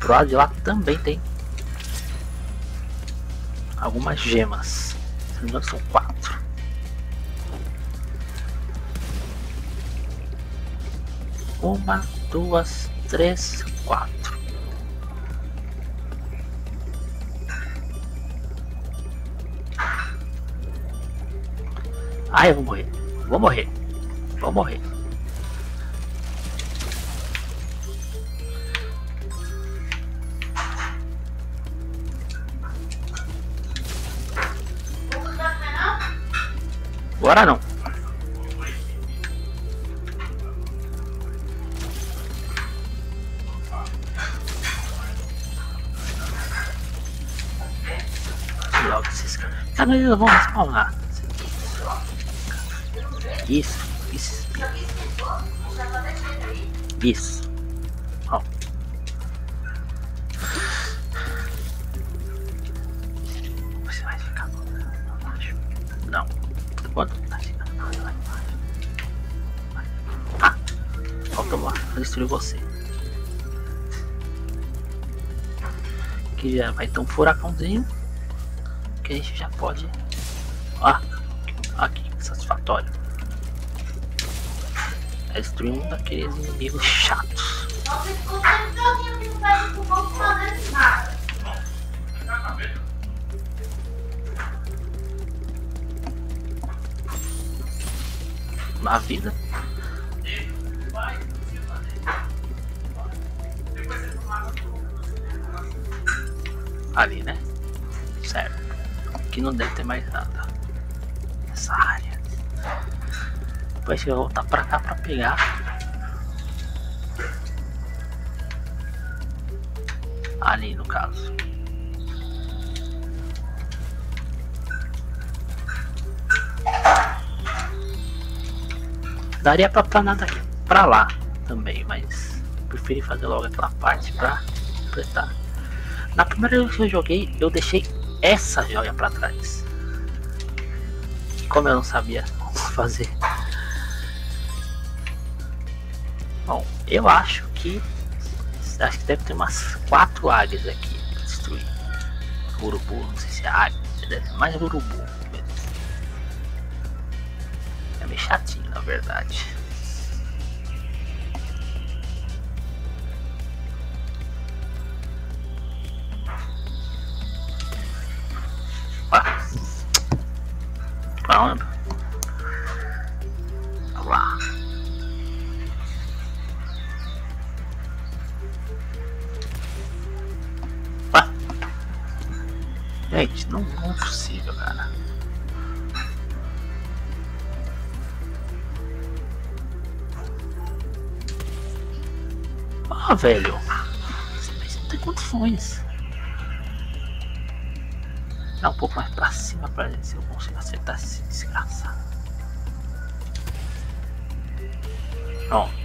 Pro lado de lá também tem algumas gemas. Se não me engano, são 4. Uma, 2, 3, 4. Ai, eu vou morrer, vou morrer, vou morrer. Agora não. Logo esses caras. Ah, não, eles vão respawnar. Isso. Ó. Você vai ficar lá embaixo? Não. Quanto? Tá ficando lá embaixo. Vai. Ah! Falta lá. Vou destruir você. Que já vai ter um furacãozinho. Que a gente já pode. Ah! Aqui, satisfatório. É destruir um daqueles inimigos chatos. Na vida. Ali, né? Certo. Aqui não deve ter mais nada. Essa área. Depois eu vou voltar pra cá pra pegar ali no caso. Daria pra planar daqui pra lá também, mas preferi fazer logo aquela parte pra completar. Na primeira vez que eu joguei, eu deixei essa joia pra trás. E como eu não sabia como fazer. Bom, eu acho que deve ter umas 4 águias aqui pra destruir. Urubu, não sei se é águia, deve ser mais urubu. É meio chatinho, na verdade. Gente, não é possível, cara. Ah, velho. Você não tem condições. Dá um pouco mais pra cima pra ver se eu consigo acertar esse desgraçado. Pronto.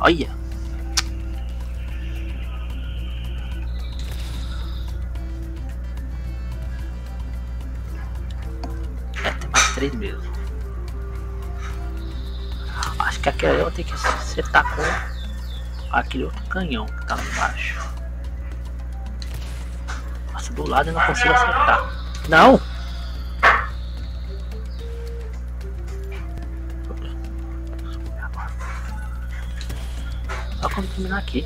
Olha! É, tem mais 3 mesmo. Acho que aquele eu vou ter que acertar com aquele outro canhão que tá lá embaixo. Nossa, do lado eu não consigo acertar. Não! Vamos terminar aqui.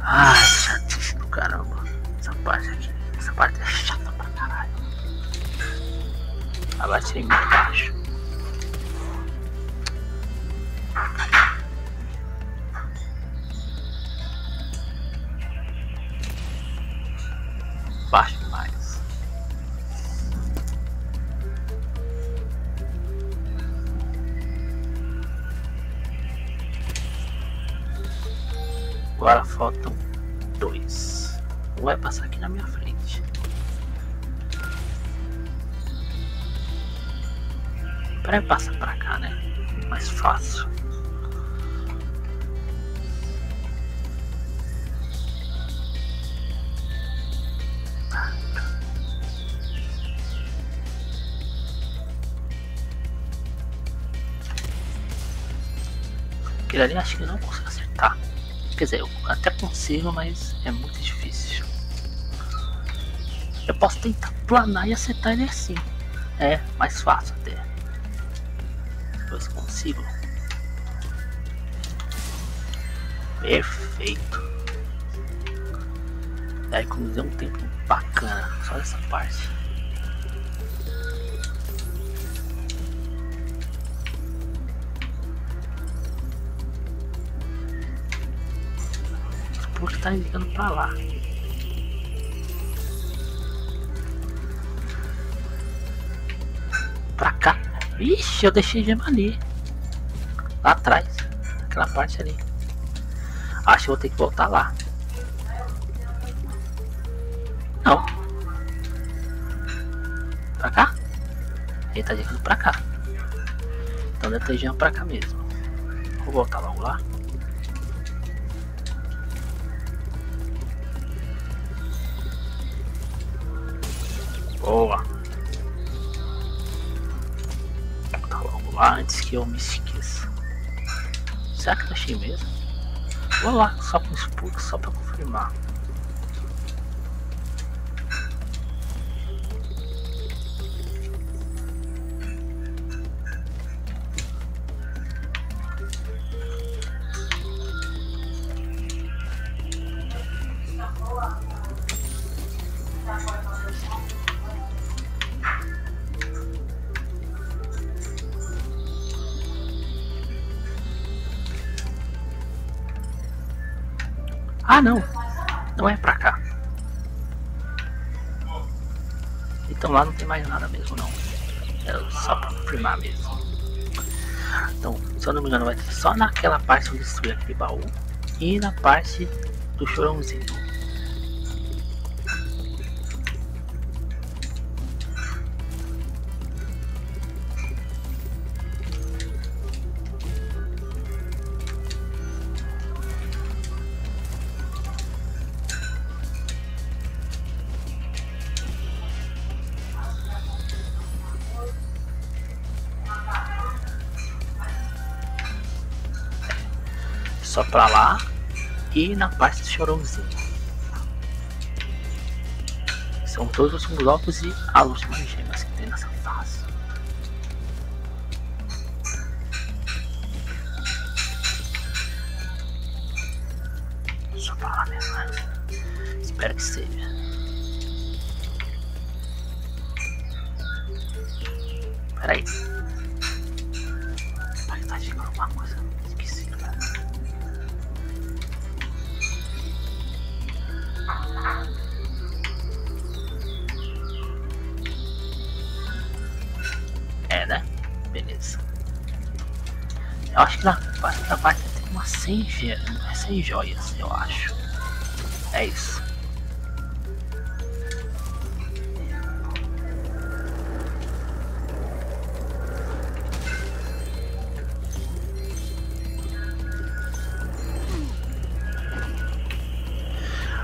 Ai, chatíssimo do caramba. Essa parte aqui. Essa parte é chata pra caralho. Agora tirei muito baixo. Baixo demais. Agora faltam 2. Um vai passar aqui na minha frente. Para passar pra cá, né? Mais fácil. Aquilo ali acho que eu não consigo acertar. Quer dizer, eu até consigo, mas é muito difícil. Eu posso tentar planar e acertar ele assim. É mais fácil até. Deixa eu ver se consigo. Perfeito. Daí como deu um tempo bacana. Só dessa parte. Que tá indicando pra lá. Pra cá. Ixi, eu deixei gema ali. Lá atrás. Aquela parte ali. Acho que vou ter que voltar lá. Não. Pra cá? Ele tá indicando pra cá. Então deve ter gema pra cá mesmo. Vou voltar logo lá. Boa! Tá logo lá antes que eu me esqueça. Será que eu achei mesmo? Vou lá, só com Sparx, só pra confirmar. Ah, não, não é pra cá. Então lá não tem mais nada mesmo, não. É só pra confirmar mesmo. Então, se eu não me engano, vai ter só naquela parte onde destruir aquele baú e na parte do chorãozinho. Só pra lá e na parte do chorãozinho. São todos os últimos ovos e as últimas gemas que tem nessa fase. Só pra lá mesmo, né? Espero que seja. Pera aí. Eu acho que na parte tem umas 6 joias, eu acho. É isso.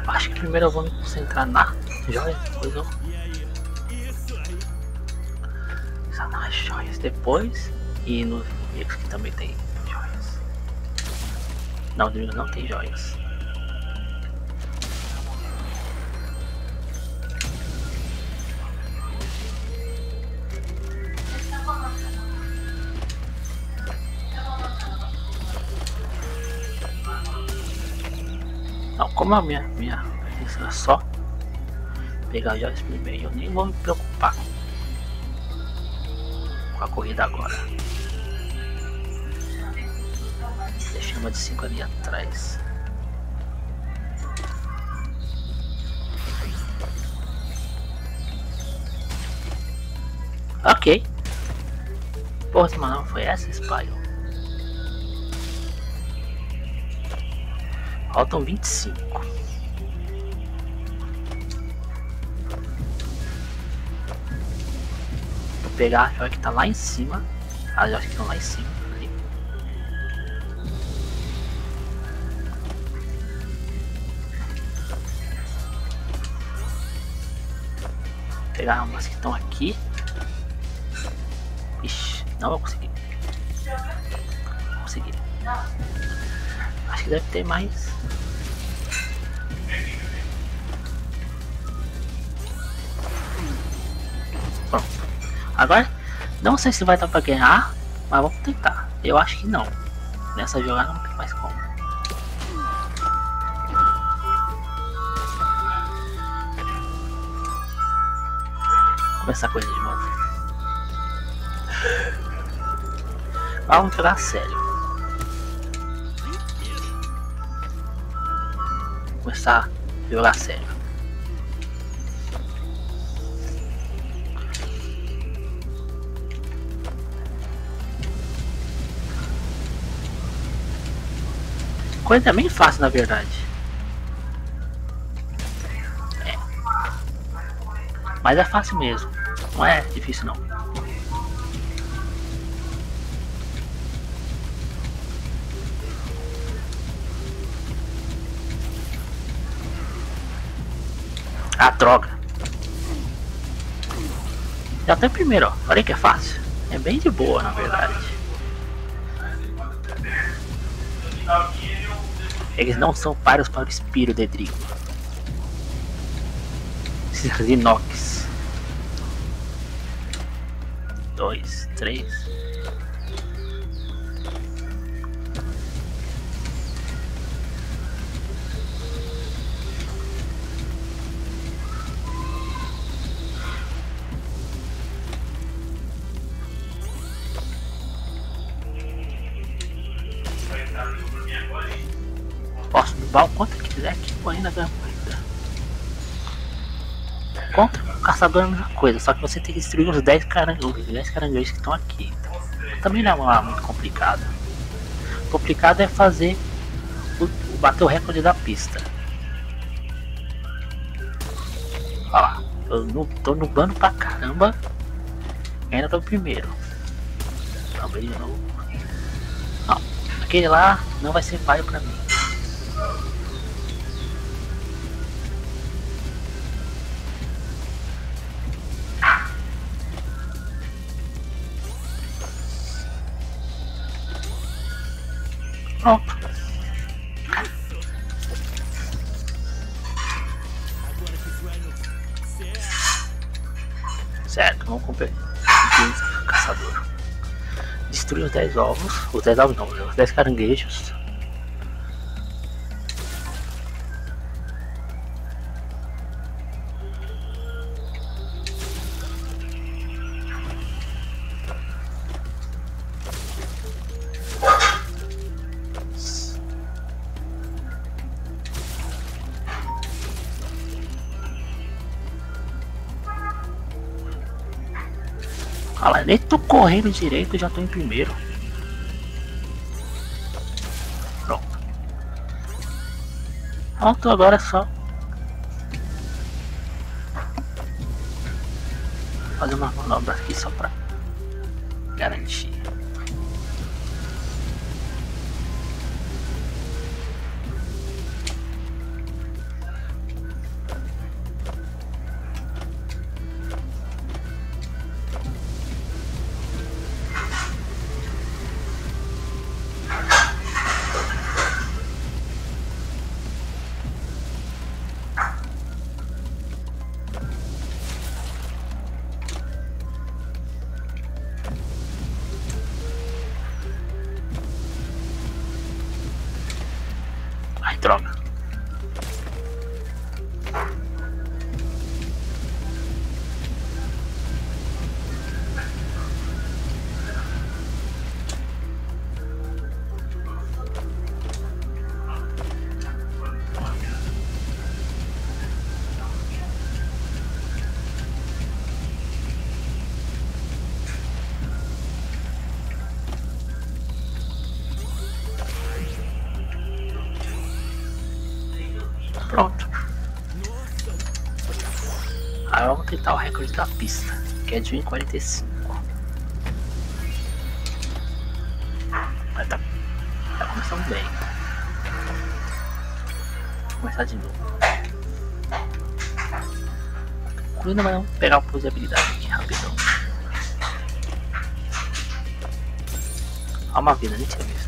Acho que primeiro eu vou me concentrar na joia, depois eu... Só nas joias depois e nos inimigos que também tem joias. Não, inimigos não tem joias. Não, como a minha presença é só pegar joias primeiro, eu nem vou me preocupar com a corrida agora. Deixa uma de 5 ali atrás. Ok. Porra, mas não foi essa, Spyro? Faltam 25. Vou pegar a joia que tá lá em cima. As joias que estão lá em cima. Ali. Vou pegar umas que estão aqui. Ixi, não vou conseguir. Não consegui. Acho que deve ter mais. Pronto. Agora, não sei se vai dar pra guerrar, mas vamos tentar. Eu acho que não. Nessa jogada não tem mais como. Vou começar com ele de novo. Vamos jogar sério. Começar a jogar sério. Coisa bem fácil, na verdade. É. Mas é fácil mesmo. Não é difícil não. Ah, droga. Já tem o primeiro, ó. Olha que é fácil. É bem de boa, na verdade. Eles não são páreos para o Spyro de Drigo. Esses Rhynocs. 2, 3... Posso derrubar o quanto quiser que eu ainda ganho coisa. Contra o caçador é a mesma coisa, só que você tem que destruir os 10 caranguejos que estão aqui. Então, também não é uma, muito complicado. O complicado é fazer bater o recorde da pista. Olha lá, eu não, tô nubando pra caramba. Ainda tô primeiro. Também de novo. Não, aquele lá não vai ser válido pra mim. Pronto. Certo, vamos comprar o caçador. Destruir os 10 ovos. Os 10 ovos não, os 10 caranguejos. Olha lá, nem tô correndo direito, já tô em primeiro. Faltou agora só fazer uma manobra aqui só pra garantir. Tentar o recorde da pista, que é de 1,45. Mas tá começando bem. Vou começar de novo. Concluindo, mas vamos pegar uma posibilidade aqui rapidão. Há uma vida, nem tinha visto.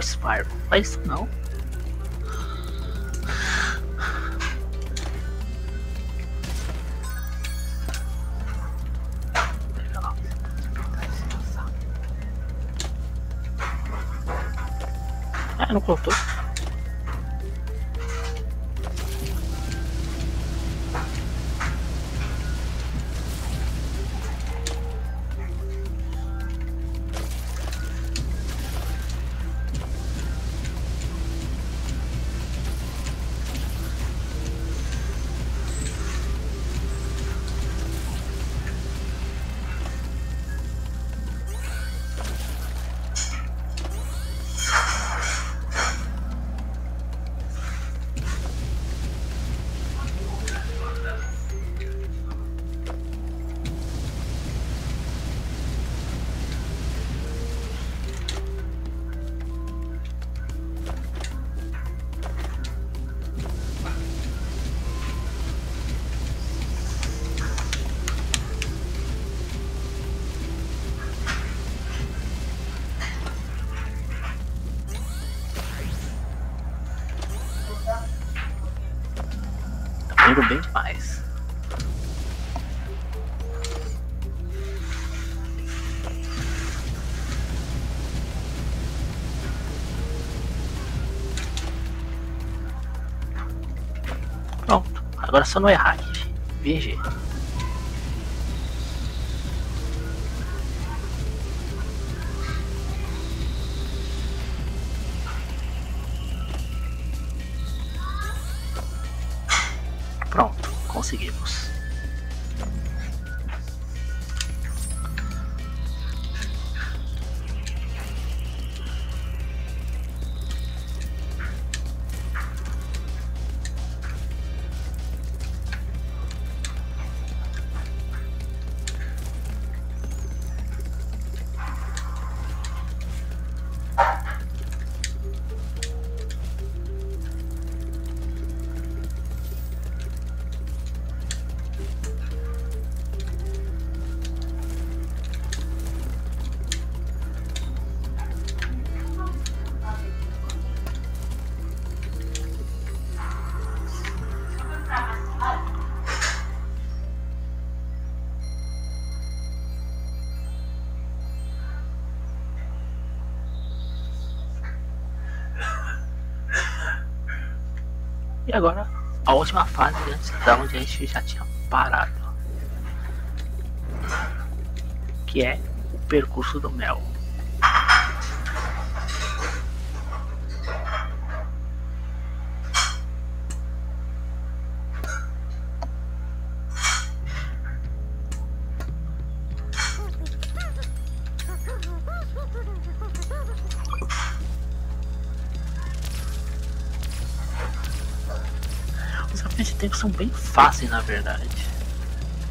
Spyro, faz isso não. Ah, não cortou. Bem demais. Pronto, agora é só não errar aqui, virgem. Conseguimos. E agora a última fase antes da onde a gente já tinha parado, que é o percurso do mel. Esses tempos são bem fáceis, na verdade,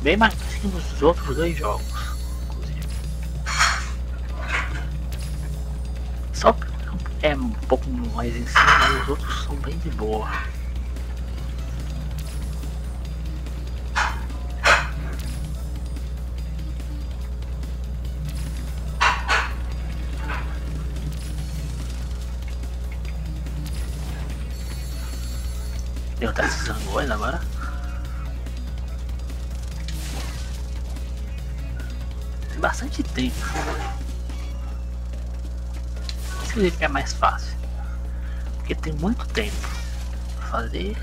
bem mais que nos outros dois jogos, inclusive. Só que é um pouco mais em cima, mas os outros são bem de boa. Deu tá precisando coisa agora? Tem bastante tempo. Isso significa que é mais fácil, porque tem muito tempo pra fazer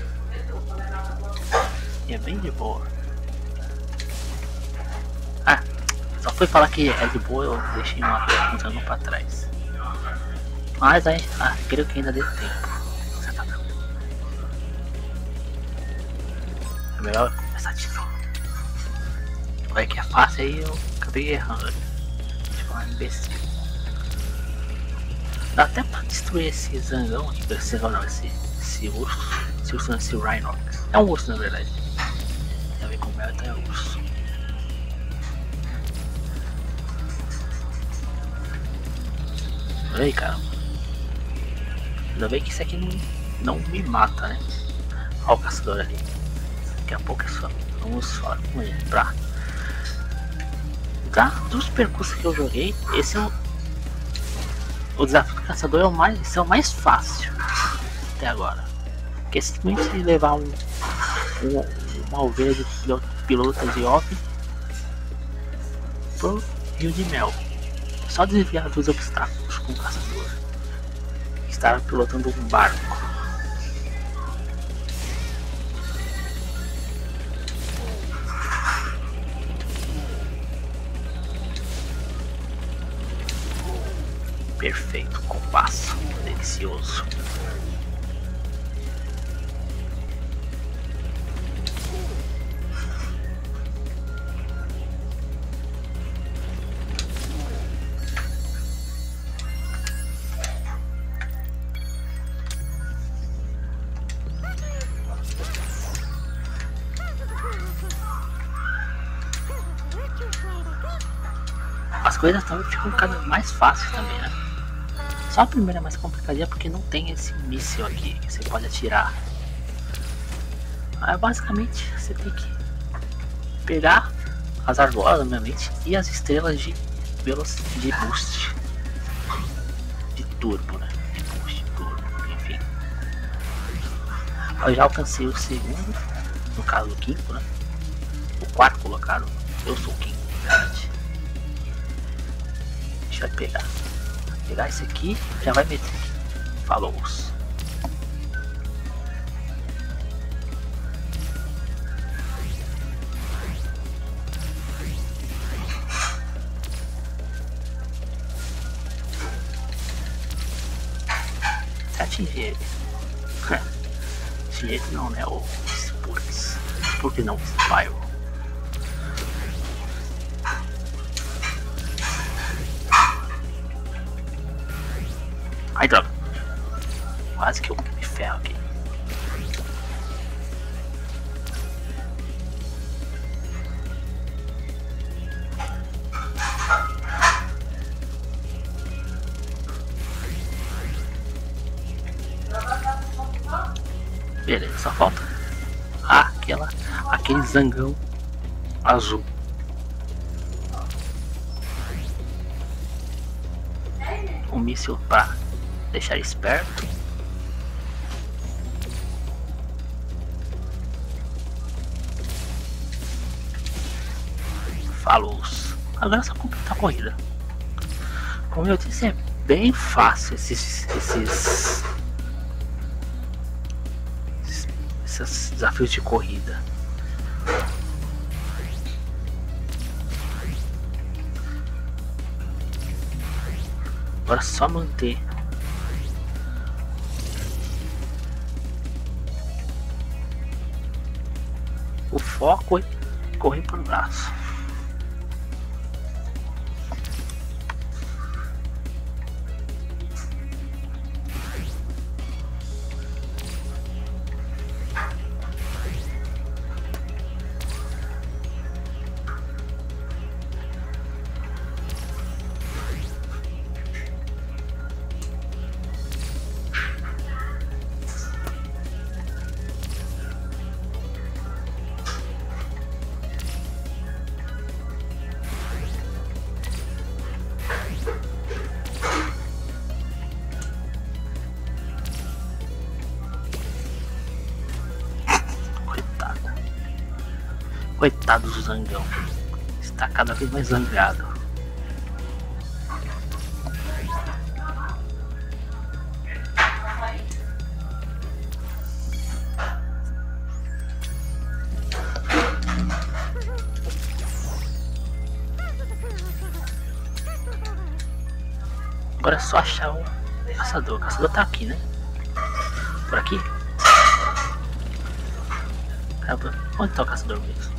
e é bem de boa. Ah, só foi falar que é de boa, eu deixei uma coisa pra trás. Mas aí, creio que ainda deu tempo. É melhor começar de novo. Olha que é fácil, aí eu acabei errando. Tipo um imbecil. Dá até pra destruir esse zangão, esse zangão não, esse urso. Esse urso não, esse Rhynocs. É um urso, na verdade. Tem a ver com o mel, então é um urso. Olha aí, caramba. Ainda bem que isso aqui não me mata, né? Olha o caçador ali. Daqui a pouco é só vamos falar com ele. Dos percursos que eu joguei, esse é o desafio do caçador, é o mais fácil até agora, que é simplesmente levar uma ovelha de piloto de OP pro rio de mel, só desviar dos obstáculos com o caçador que estava pilotando um barco. Perfeito compasso, delicioso. As coisas também ficam cada vez mais fáceis também, né? Só a primeira é mais complicadinha porque não tem esse míssil aqui que você pode atirar. Aí basicamente você tem que pegar as argolas, obviamente, e as estrelas de boost, de turbo, né? De boost, turbo, enfim. Eu já alcancei o segundo, no caso o quinto, né? O quarto colocado, eu sou o quinto, verdade. Deixa eu pegar esse aqui, já vai meter. Falou. Se atingir ele. Atingir ele não, né? O Sparx. Por que não? O Spyro. Ai, droga, quase que eu me ferro aqui. Beleza, só falta aquele zangão azul. Um míssil pra deixar esperto. Falou. Agora é só completar a corrida. Como eu disse, é bem fácil esses essas desafios de corrida. Agora é só manter. O foco é correr para o braço. Coitado do zangão, está cada vez mais zangado. Agora é só achar o caçador. O caçador tá aqui, né? Por aqui? Onde tá o caçador mesmo?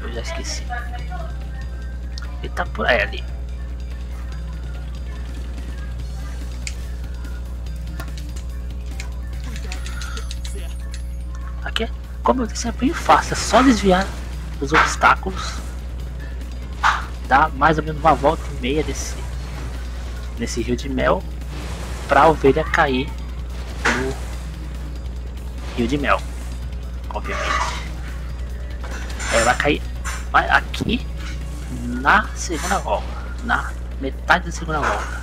Eu já esqueci. Ele tá por aí ali. Aqui, como eu disse, é bem fácil. É só desviar dos obstáculos. Dá mais ou menos uma volta e meia nesse rio de mel pra ovelha cair no rio de mel. Obviamente. Ela vai cair. Vai aqui na segunda volta, na metade da segunda volta.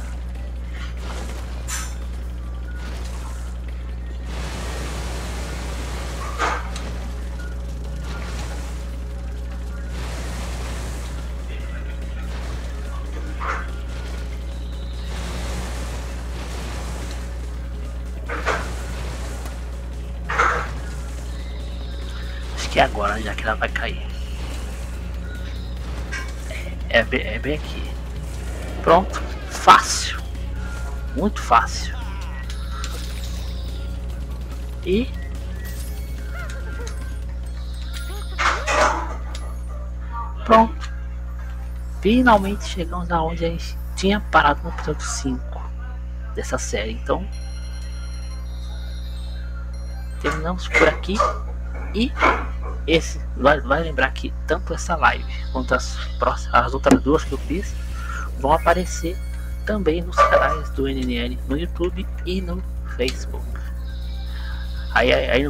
Acho que é agora, já que ela vai cair. É bem aqui. Pronto. Fácil. Muito fácil. E pronto. Finalmente chegamos aonde a gente tinha parado no episódio 5 dessa série. Então terminamos por aqui. E esse vai lembrar que tanto essa live quanto as outras duas que eu fiz vão aparecer também nos canais do NNL no YouTube e no Facebook. Aí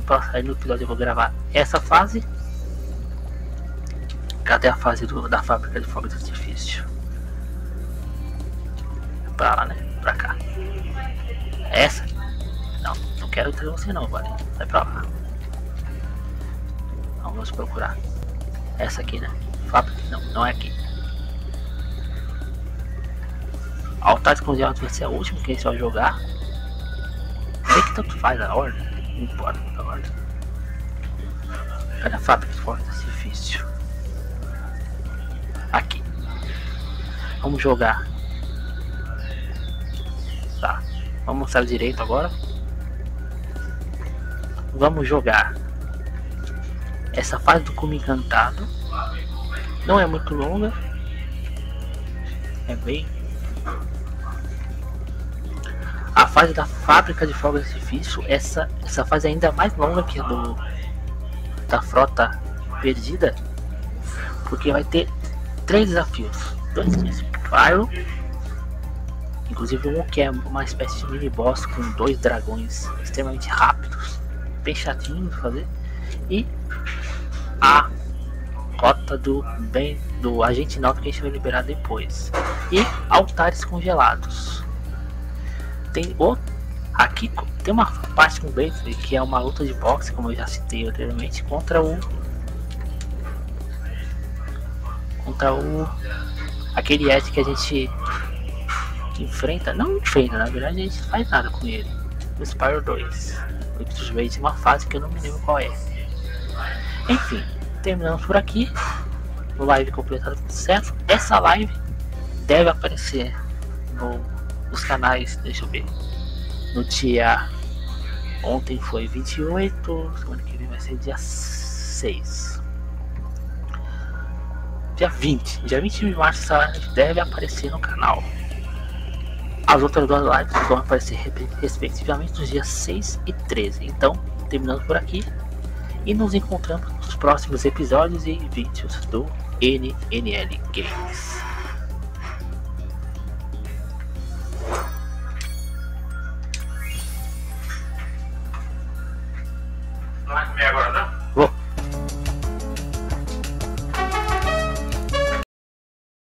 no episódio eu vou gravar essa fase. Cadê a fase da fábrica de fogos de artifício? Pra lá, né? Pra cá. Essa? Não, não quero entregar você não, vale. Vai pra lá. Vamos procurar essa aqui, né? Fábrica? Não, não é aqui. Altar descongelado vai ser a última que a gente vai jogar. Sei que tanto faz a ordem, não importa a ordem. Cadê a fábrica de força difícil? Aqui. Vamos jogar. Tá. Vamos mostrar direito agora. Vamos jogar. Essa fase do cume encantado não é muito longa, é bem. A fase da fábrica de fogos de artifício, essa fase é ainda mais longa que a da frota perdida, porque vai ter 3 desafios: 2 de Spyro, inclusive um que é uma espécie de mini boss com 2 dragões extremamente rápidos, bem chatinho de fazer, e a rota do agente náutico que a gente vai liberar depois. E altares congelados. Aqui tem uma parte com o Bentley, que é uma luta de boxe, como eu já citei anteriormente, contra o aquele Yeti que a gente enfrenta. Não enfrenta, na verdade a gente não faz nada com ele. O Spyro 2. O Ripto's Rage é uma fase que eu não me lembro qual é. Enfim, terminamos por aqui. Live completada com sucesso. Essa live deve aparecer nos canais, deixa eu ver, no dia, ontem foi 28, semana que vem vai ser dia 6, dia 20 de março. Essa live deve aparecer no canal. As outras duas lives vão aparecer respectivamente nos dias 6 e 13. Então, terminando por aqui e nos encontramos nos próximos episódios e vídeos do NNL Games. Não vai comer agora, não?